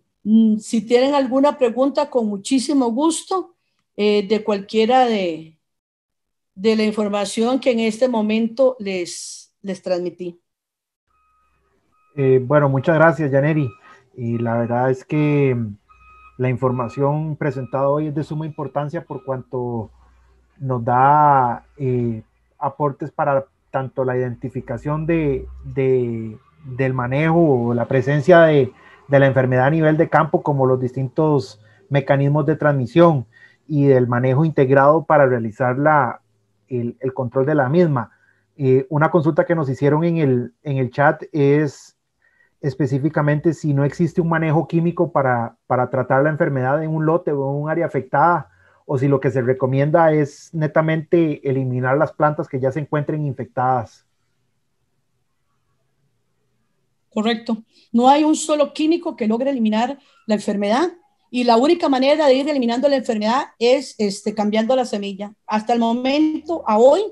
si tienen alguna pregunta, con muchísimo gusto, eh, de cualquiera de, de la información que en este momento les, les transmití. Eh, bueno, muchas gracias, Yannery. Y la verdad es que la información presentada hoy es de suma importancia, por cuanto nos da eh, aportes para tanto la identificación de, de, del manejo o la presencia de, de la enfermedad a nivel de campo, como los distintos mecanismos de transmisión y del manejo integrado para realizar la, el, el control de la misma. Eh, una consulta que nos hicieron en el, en el chat es específicamente si no existe un manejo químico para, para tratar la enfermedad en un lote o en un área afectada, o si lo que se recomienda es netamente eliminar las plantas que ya se encuentren infectadas. Correcto. No hay un solo químico que logre eliminar la enfermedad, y la única manera de ir eliminando la enfermedad es este, cambiando la semilla. Hasta el momento, a hoy,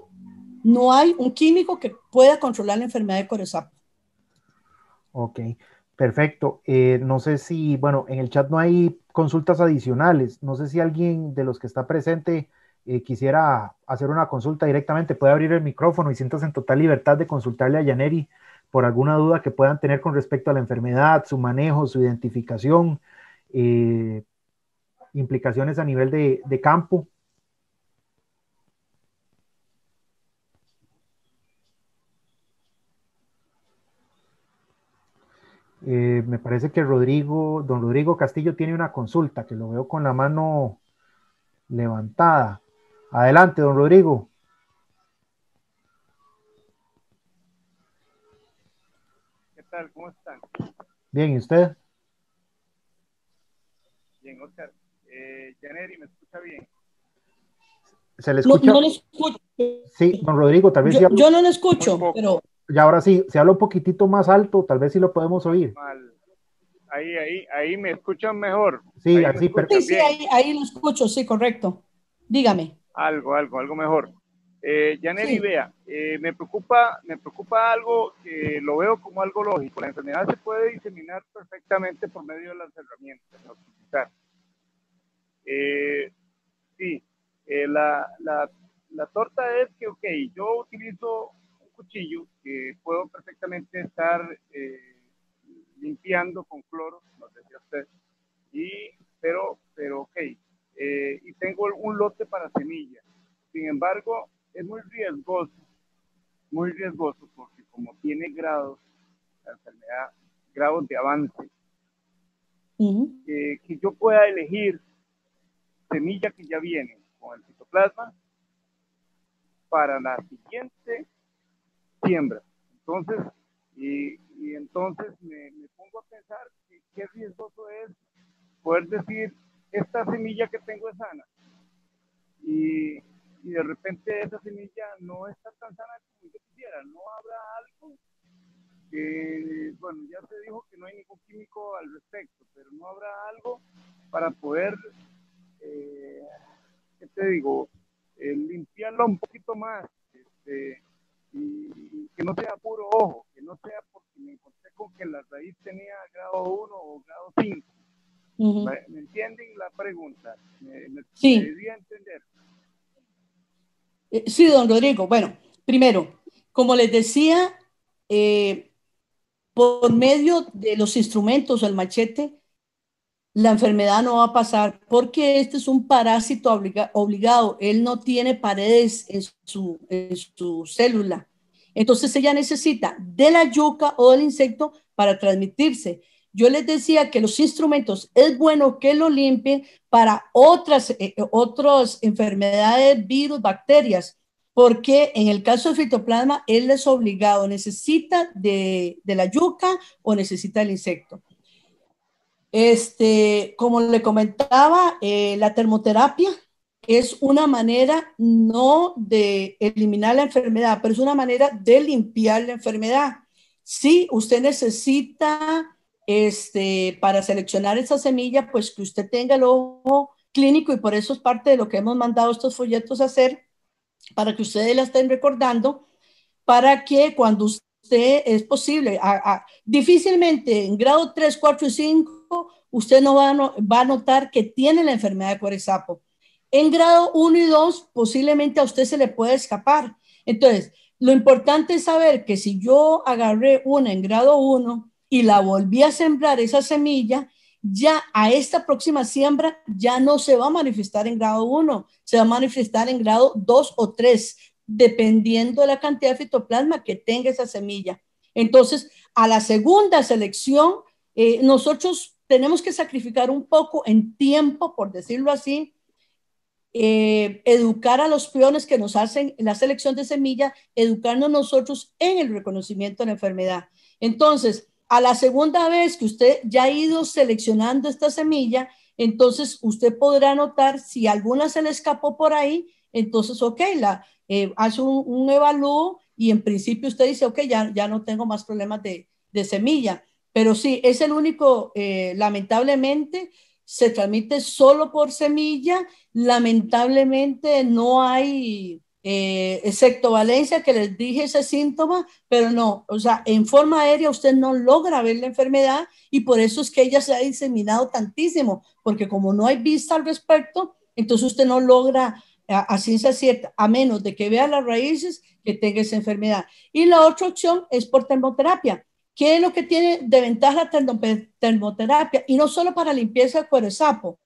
no hay un químico que pueda controlar la enfermedad de cuero de sapo. Ok, perfecto. Eh, no sé si, bueno, en el chat no hay consultas adicionales. No sé si alguien de los que está presente eh, quisiera hacer una consulta directamente. Puede abrir el micrófono y siéntase en total libertad de consultarle a Yannery por alguna duda que puedan tener con respecto a la enfermedad, su manejo, su identificación, eh, implicaciones a nivel de, de campo. Eh, me parece que Rodrigo, don Rodrigo Castillo tiene una consulta, que lo veo con la mano levantada. Adelante, don Rodrigo. ¿Qué tal? ¿Cómo están? Bien, ¿y usted? Bien, Oscar. Eh, Yannery, ¿me escucha bien? ¿Se le escucha? No, no le escucho. Sí, don Rodrigo, tal vez... Yo, ya... yo no lo escucho, pero... Y ahora sí, se habla un poquitito más alto, tal vez sí lo podemos oír. Mal. Ahí, ahí, ahí me escuchan mejor. Sí, ahí así, pero... Sí, sí, ahí, ahí lo escucho, sí, correcto. Dígame. Algo, algo, algo mejor. Eh, Yannery, sí. Vea, eh, me, preocupa, me preocupa algo que lo veo como algo lógico. La enfermedad se puede diseminar perfectamente por medio de las herramientas. Eh, sí, eh, la, la, la torta es que, ok, yo utilizo... cuchillo que puedo perfectamente estar eh, limpiando con cloro, no sé si usted, y, pero, pero ok, eh, y tengo un lote para semillas. Sin embargo, es muy riesgoso, muy riesgoso porque como tiene grados, la enfermedad, grados de avance, uh-huh. eh, que yo pueda elegir semilla que ya viene con el fitoplasma para la siguiente siembra. Entonces, y, y entonces me, me pongo a pensar que, qué riesgoso es poder decir, esta semilla que tengo es sana. Y, y de repente esa semilla no está tan sana como yo quisiera. No habrá algo que, bueno, ya se dijo que no hay ningún químico al respecto, pero no habrá algo para poder, eh, ¿qué te digo? Eh, limpiarla un poquito más. Este, Y que no sea puro ojo, que no sea porque me encontré con que la raíz tenía grado uno o grado cinco. Uh-huh. ¿Me entienden la pregunta? ¿Me, me, sí. ¿Me debería entender? Eh, sí, don Rodrigo. Bueno, primero, como les decía, eh, por medio de los instrumentos, el machete, la enfermedad no va a pasar porque este es un parásito obliga, obligado. Él no tiene paredes en su, en su célula. Entonces ella necesita de la yuca o del insecto para transmitirse. Yo les decía que los instrumentos es bueno que lo limpien para otras, eh, otras enfermedades, virus, bacterias, porque en el caso del fitoplasma él es obligado, necesita de, de la yuca o necesita el insecto. Este, como le comentaba, eh, la termoterapia es una manera no de eliminar la enfermedad, pero es una manera de limpiar la enfermedad. Si usted necesita, este, para seleccionar esa semilla, pues que usted tenga el ojo clínico, y por eso es parte de lo que hemos mandado estos folletos a hacer, para que ustedes la estén recordando, para que cuando usted es posible, a, a, difícilmente en grado tres, cuatro y cinco usted no va a, no, va a notar que tiene la enfermedad de cuero de sapo. En grado uno y dos posiblemente a usted se le puede escapar. Entonces, lo importante es saber que si yo agarré una en grado uno y la volví a sembrar esa semilla, ya a esta próxima siembra ya no se va a manifestar en grado uno, se va a manifestar en grado dos o tres, dependiendo de la cantidad de fitoplasma que tenga esa semilla. Entonces, a la segunda selección, eh, nosotros tenemos que sacrificar un poco en tiempo, por decirlo así, eh, educar a los peones que nos hacen la selección de semilla, educarnos nosotros en el reconocimiento de la enfermedad. Entonces, a la segunda vez que usted ya ha ido seleccionando esta semilla, entonces usted podrá notar si alguna se le escapó por ahí. Entonces, ok, la, eh, hace un, un evalúo y en principio usted dice, ok, ya, ya no tengo más problemas de, de semilla. Pero sí, es el único, eh, lamentablemente, se transmite solo por semilla. Lamentablemente no hay, eh, excepto Valencia, que les dije ese síntoma, pero no, o sea, en forma aérea usted no logra ver la enfermedad y por eso es que ella se ha diseminado tantísimo, porque como no hay vista al respecto, entonces usted no logra... a ciencia cierta, a menos de que vea las raíces, que tenga esa enfermedad. Y la otra opción es por termoterapia. ¿Qué es lo que tiene de ventaja la termoterapia? Y no solo para limpieza de cuero de sapo.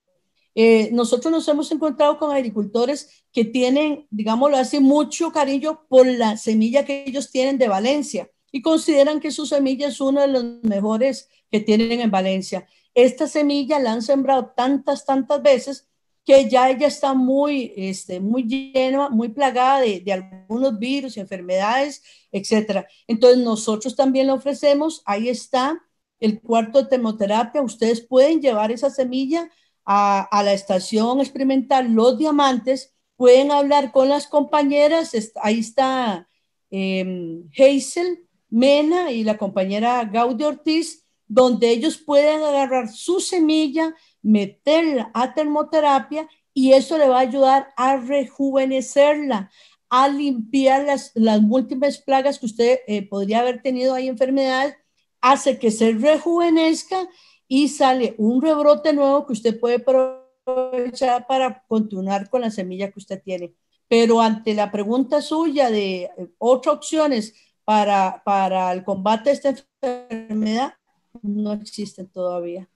Eh, nosotros nos hemos encontrado con agricultores que tienen, digámoslo así, mucho cariño por la semilla que ellos tienen de Valencia y consideran que su semilla es una de las mejores que tienen en Valencia. Esta semilla la han sembrado tantas, tantas veces que ya ella está muy, este, muy llena, muy plagada de, de algunos virus, enfermedades, etcétera. Entonces nosotros también la ofrecemos, ahí está el cuarto de termoterapia, ustedes pueden llevar esa semilla a, a la estación experimental Los Diamantes, pueden hablar con las compañeras, ahí está eh, Hazel Mena y la compañera Gaudia Ortiz, donde ellos pueden agarrar su semilla, meterla a termoterapia y eso le va a ayudar a rejuvenecerla, a limpiar las, las múltiples plagas que usted eh, podría haber tenido ahí, enfermedades, hace que se rejuvenezca y sale un rebrote nuevo que usted puede aprovechar para continuar con la semilla que usted tiene. Pero ante la pregunta suya de otras opciones para, para el combate a esta enfermedad, no existen todavía.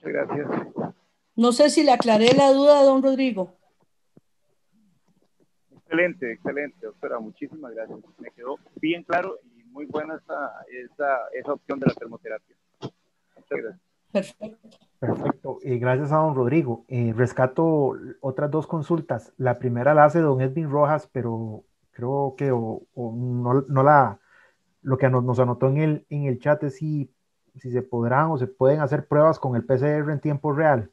Gracias. No sé si le aclaré la duda, don Rodrigo. Excelente, excelente, doctora, muchísimas gracias. Me quedó bien claro y muy buena esa, esa, esa opción de la termoterapia. Muchas gracias. Perfecto. Perfecto. Eh, gracias a don Rodrigo. Eh, rescato otras dos consultas. La primera la hace don Edwin Rojas, pero creo que o, o no, no la, lo que nos, nos anotó en el, en el chat es si si se podrán o se pueden hacer pruebas con el P C R en tiempo real,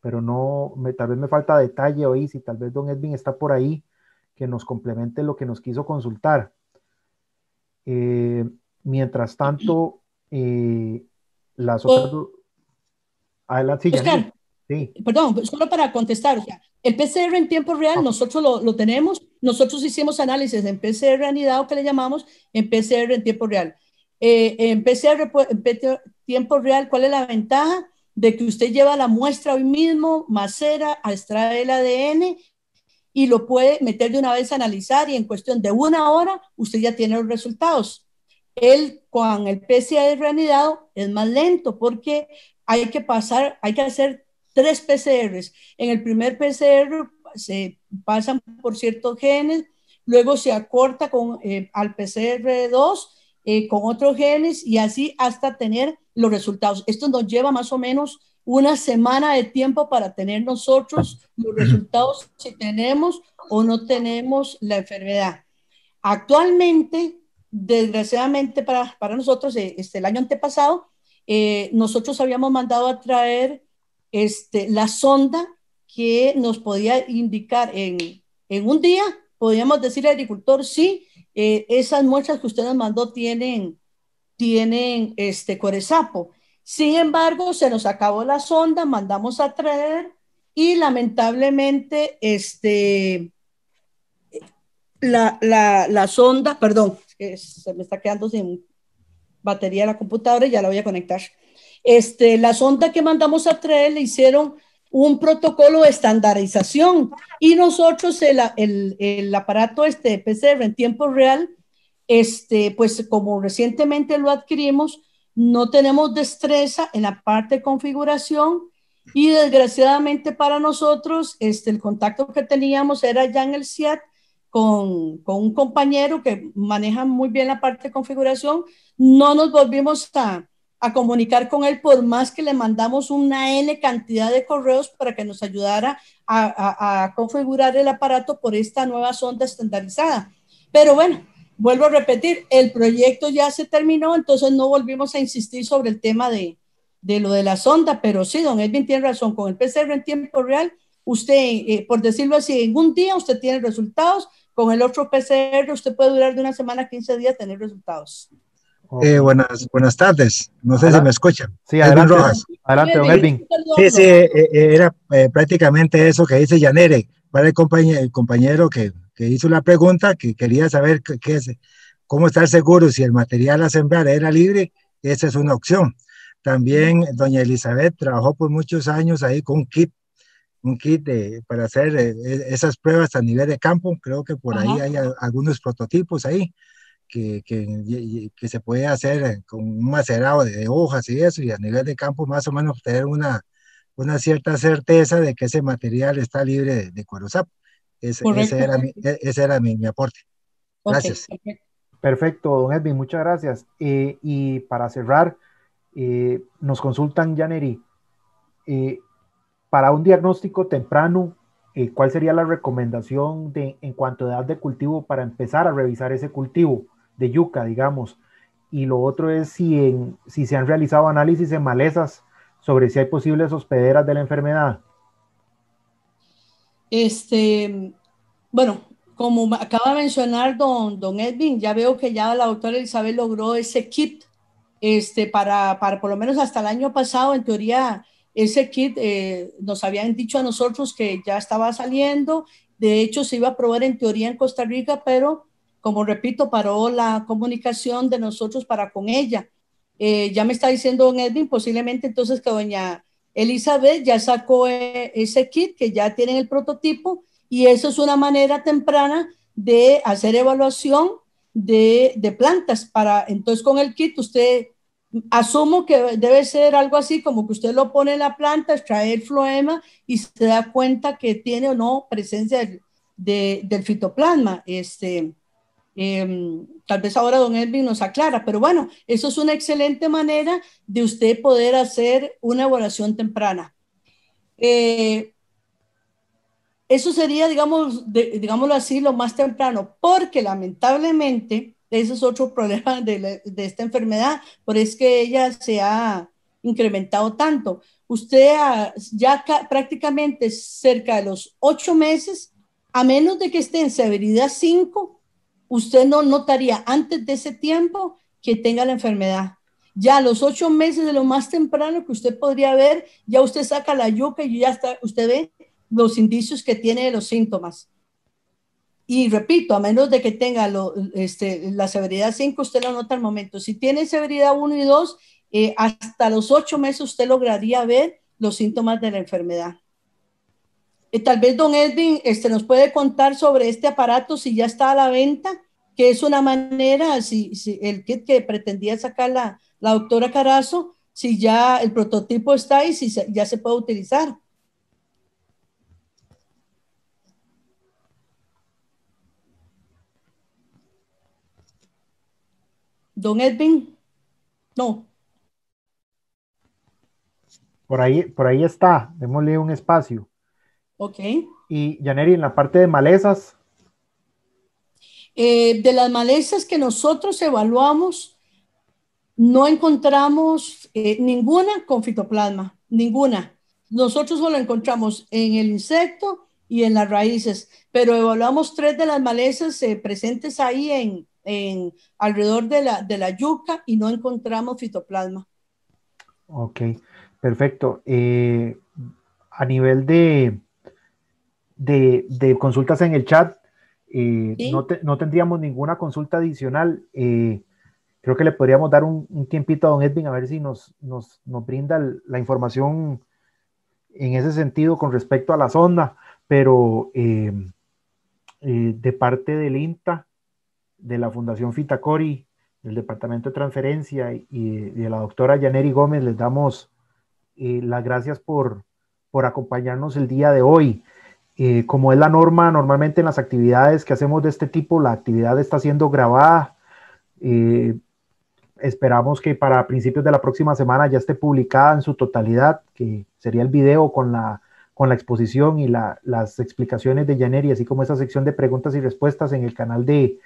pero no, me, tal vez me falta detalle hoy, si tal vez don Edwin está por ahí, que nos complemente lo que nos quiso consultar. Eh, mientras tanto, eh, las otras... Adelante, Oscar, sí. Perdón, solo para contestar, o sea, el P C R en tiempo real, ah. nosotros lo, lo tenemos, nosotros hicimos análisis en P C R anidado, que le llamamos, en P C R en tiempo real. Eh, en P C R en tiempo real, ¿cuál es la ventaja? De que usted lleva la muestra hoy mismo, macera, extrae el A D N y lo puede meter de una vez a analizar y en cuestión de una hora usted ya tiene los resultados. Él con el P C R anidado es más lento porque hay que pasar, hay que hacer tres P C Rs. En el primer P C R se pasan por ciertos genes, luego se acorta con, eh, al P C R dos Eh, con otros genes y así hasta tener los resultados. Esto nos lleva más o menos una semana de tiempo para tener nosotros los resultados si tenemos o no tenemos la enfermedad. Actualmente, desgraciadamente para, para nosotros, eh, este, el año antepasado, eh, nosotros habíamos mandado a traer este, la sonda que nos podía indicar en, en un día, podíamos decir al agricultor, sí, Eh, esas muestras que ustedes mandó tienen, tienen este cuero de sapo. Sin embargo, se nos acabó la sonda, mandamos a traer y lamentablemente este, la, la, la sonda, perdón, es, se me está quedando sin batería la computadora y ya la voy a conectar. Este, la sonda que mandamos a traer le hicieron un protocolo de estandarización y nosotros el, el, el aparato este de P C R en tiempo real, este, pues como recientemente lo adquirimos, no tenemos destreza en la parte de configuración y desgraciadamente para nosotros este, el contacto que teníamos era ya en el C I A T con, con un compañero que maneja muy bien la parte de configuración, no nos volvimos a a comunicar con él por más que le mandamos una N cantidad de correos para que nos ayudara a, a, a configurar el aparato por esta nueva sonda estandarizada. Pero bueno, vuelvo a repetir, el proyecto ya se terminó, entonces no volvimos a insistir sobre el tema de, de lo de la sonda, pero sí, don Edwin tiene razón, con el P C R en tiempo real, usted, eh, por decirlo así, en un día usted tiene resultados, con el otro P C R usted puede durar de una semana a quince días tener resultados. Eh, buenas, buenas tardes, no sé ¿Ala? si me escuchan. Sí, adelante, Rojas. Adelante, don Edwin. Sí, sí, eh, era eh, prácticamente eso que dice Yannery, para el compañero, el compañero que, que hizo la pregunta, que quería saber que, que es, cómo estar seguro si el material a sembrar era libre, esa es una opción. También doña Elizabeth trabajó por muchos años ahí con un kit, un kit de, para hacer eh, esas pruebas a nivel de campo, creo que por Ajá. ahí hay a, algunos prototipos ahí. Que, que, que se puede hacer con un macerado de, de hojas y eso, y a nivel de campo más o menos obtener una, una cierta certeza de que ese material está libre de, de cuero sapo. Ese, ese era, mi, ese era mi, mi aporte. Gracias. Okay, perfecto. Perfecto, don Edwin, muchas gracias. Eh, y para cerrar, eh, nos consultan, Yannery, eh, para un diagnóstico temprano, eh, ¿cuál sería la recomendación de, en cuanto a edad de cultivo para empezar a revisar ese cultivo de yuca, digamos? Y lo otro es si, en, si se han realizado análisis en malezas sobre si hay posibles hospederas de la enfermedad. Este, bueno, como acaba de mencionar don, don Edwin, ya veo que ya la doctora Elizabeth logró ese kit este, para, para por lo menos hasta el año pasado, en teoría, ese kit eh, nos habían dicho a nosotros que ya estaba saliendo, de hecho se iba a probar en teoría en Costa Rica, pero como repito, paró la comunicación de nosotros para con ella. Eh, ya me está diciendo don Edwin, posiblemente entonces que doña Elizabeth ya sacó ese kit, que ya tienen el prototipo, y eso es una manera temprana de hacer evaluación de, de plantas. Para, entonces con el kit usted, asumo que debe ser algo así, como que usted lo pone en la planta, extrae el floema y se da cuenta que tiene o no presencia de, de, del fitoplasma. Este, eh, tal vez ahora don Edwin nos aclara, pero bueno, eso es una excelente manera de usted poder hacer una evaluación temprana. Eh, Eso sería, digamos, de, digámoslo así, lo más temprano, porque lamentablemente, ese es otro problema de, la, de esta enfermedad, por es que ella se ha incrementado tanto. Usted ha, ya ca, prácticamente cerca de los ocho meses, a menos de que esté en severidad cinco, usted no notaría antes de ese tiempo que tenga la enfermedad. Ya a los ocho meses de lo más temprano que usted podría ver, ya usted saca la yuca y ya está, usted ve los indicios que tiene de los síntomas. Y repito, a menos de que tenga lo, este, la severidad cinco, usted lo nota al momento. Si tiene severidad uno y dos, eh, hasta los ocho meses usted lograría ver los síntomas de la enfermedad. Eh, tal vez don Edwin este, nos puede contar sobre este aparato, si ya está a la venta, que es una manera, si, si el kit que pretendía sacar la, la doctora Carazo, si ya el prototipo está y si se, ya se puede utilizar. Don Edwin, no. Por ahí, por ahí está, démosle un espacio. Ok. Y Yannery, en la parte de malezas. Eh, de las malezas que nosotros evaluamos, no encontramos eh, ninguna con fitoplasma, ninguna. Nosotros solo encontramos en el insecto y en las raíces, pero evaluamos tres de las malezas eh, presentes ahí en... En, alrededor de la, de la yuca y no encontramos fitoplasma. Ok, perfecto. Eh, a nivel de, de, de consultas en el chat, eh, ¿sí? no, te, no tendríamos ninguna consulta adicional. Eh, creo que le podríamos dar un, un tiempito a don Edwin a ver si nos, nos, nos brinda la información en ese sentido con respecto a la sonda, pero eh, eh, de parte del INTA, de la Fundación Fittacori, del Departamento de Transferencia y, y de la doctora Yannery Gómez, les damos eh, las gracias por, por acompañarnos el día de hoy. Eh, como es la norma, normalmente en las actividades que hacemos de este tipo, la actividad está siendo grabada. Eh, esperamos que para principios de la próxima semana ya esté publicada en su totalidad, que sería el video con la, con la exposición y la, las explicaciones de Yannery, así como esa sección de preguntas y respuestas en el canal de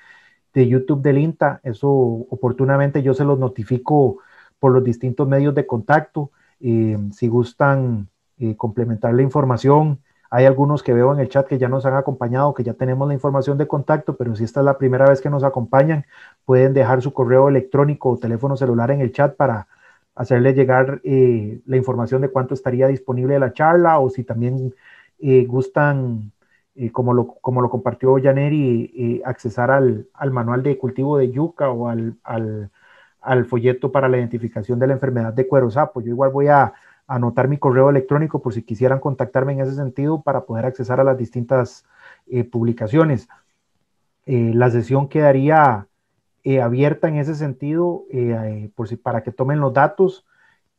de YouTube del INTA. Eso oportunamente yo se los notifico por los distintos medios de contacto. Eh, si gustan eh, complementar la información, hay algunos que veo en el chat que ya nos han acompañado, que ya tenemos la información de contacto, pero si esta es la primera vez que nos acompañan, pueden dejar su correo electrónico o teléfono celular en el chat para hacerles llegar eh, la información de cuánto estaría disponible la charla, o si también eh, gustan... Eh, como, lo, como lo compartió Yannery, eh, accesar al, al manual de cultivo de yuca o al, al, al folleto para la identificación de la enfermedad de cuero sapo. Yo igual voy a anotar mi correo electrónico por si quisieran contactarme en ese sentido para poder accesar a las distintas eh, publicaciones. Eh, la sesión quedaría eh, abierta en ese sentido eh, por si, para que tomen los datos.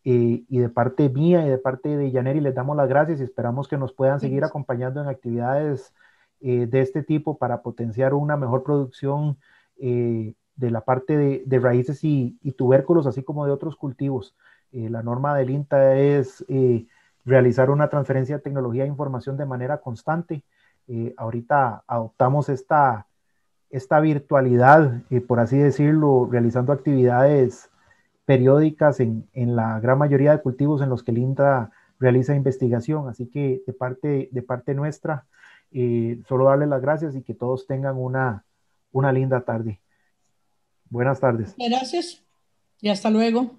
Eh, y de parte mía y de parte de Yannery les damos las gracias y esperamos que nos puedan seguir acompañando en actividades eh, de este tipo para potenciar una mejor producción eh, de la parte de, de raíces y, y tubérculos, así como de otros cultivos. Eh, la norma del INTA es eh, realizar una transferencia de tecnología e información de manera constante. Eh, ahorita adoptamos esta, esta virtualidad, eh, por así decirlo, realizando actividades periódicas en, en la gran mayoría de cultivos en los que el INTA realiza investigación. Así que de parte, de parte nuestra, eh, solo darles las gracias y que todos tengan una, una linda tarde. Buenas tardes. Gracias y hasta luego.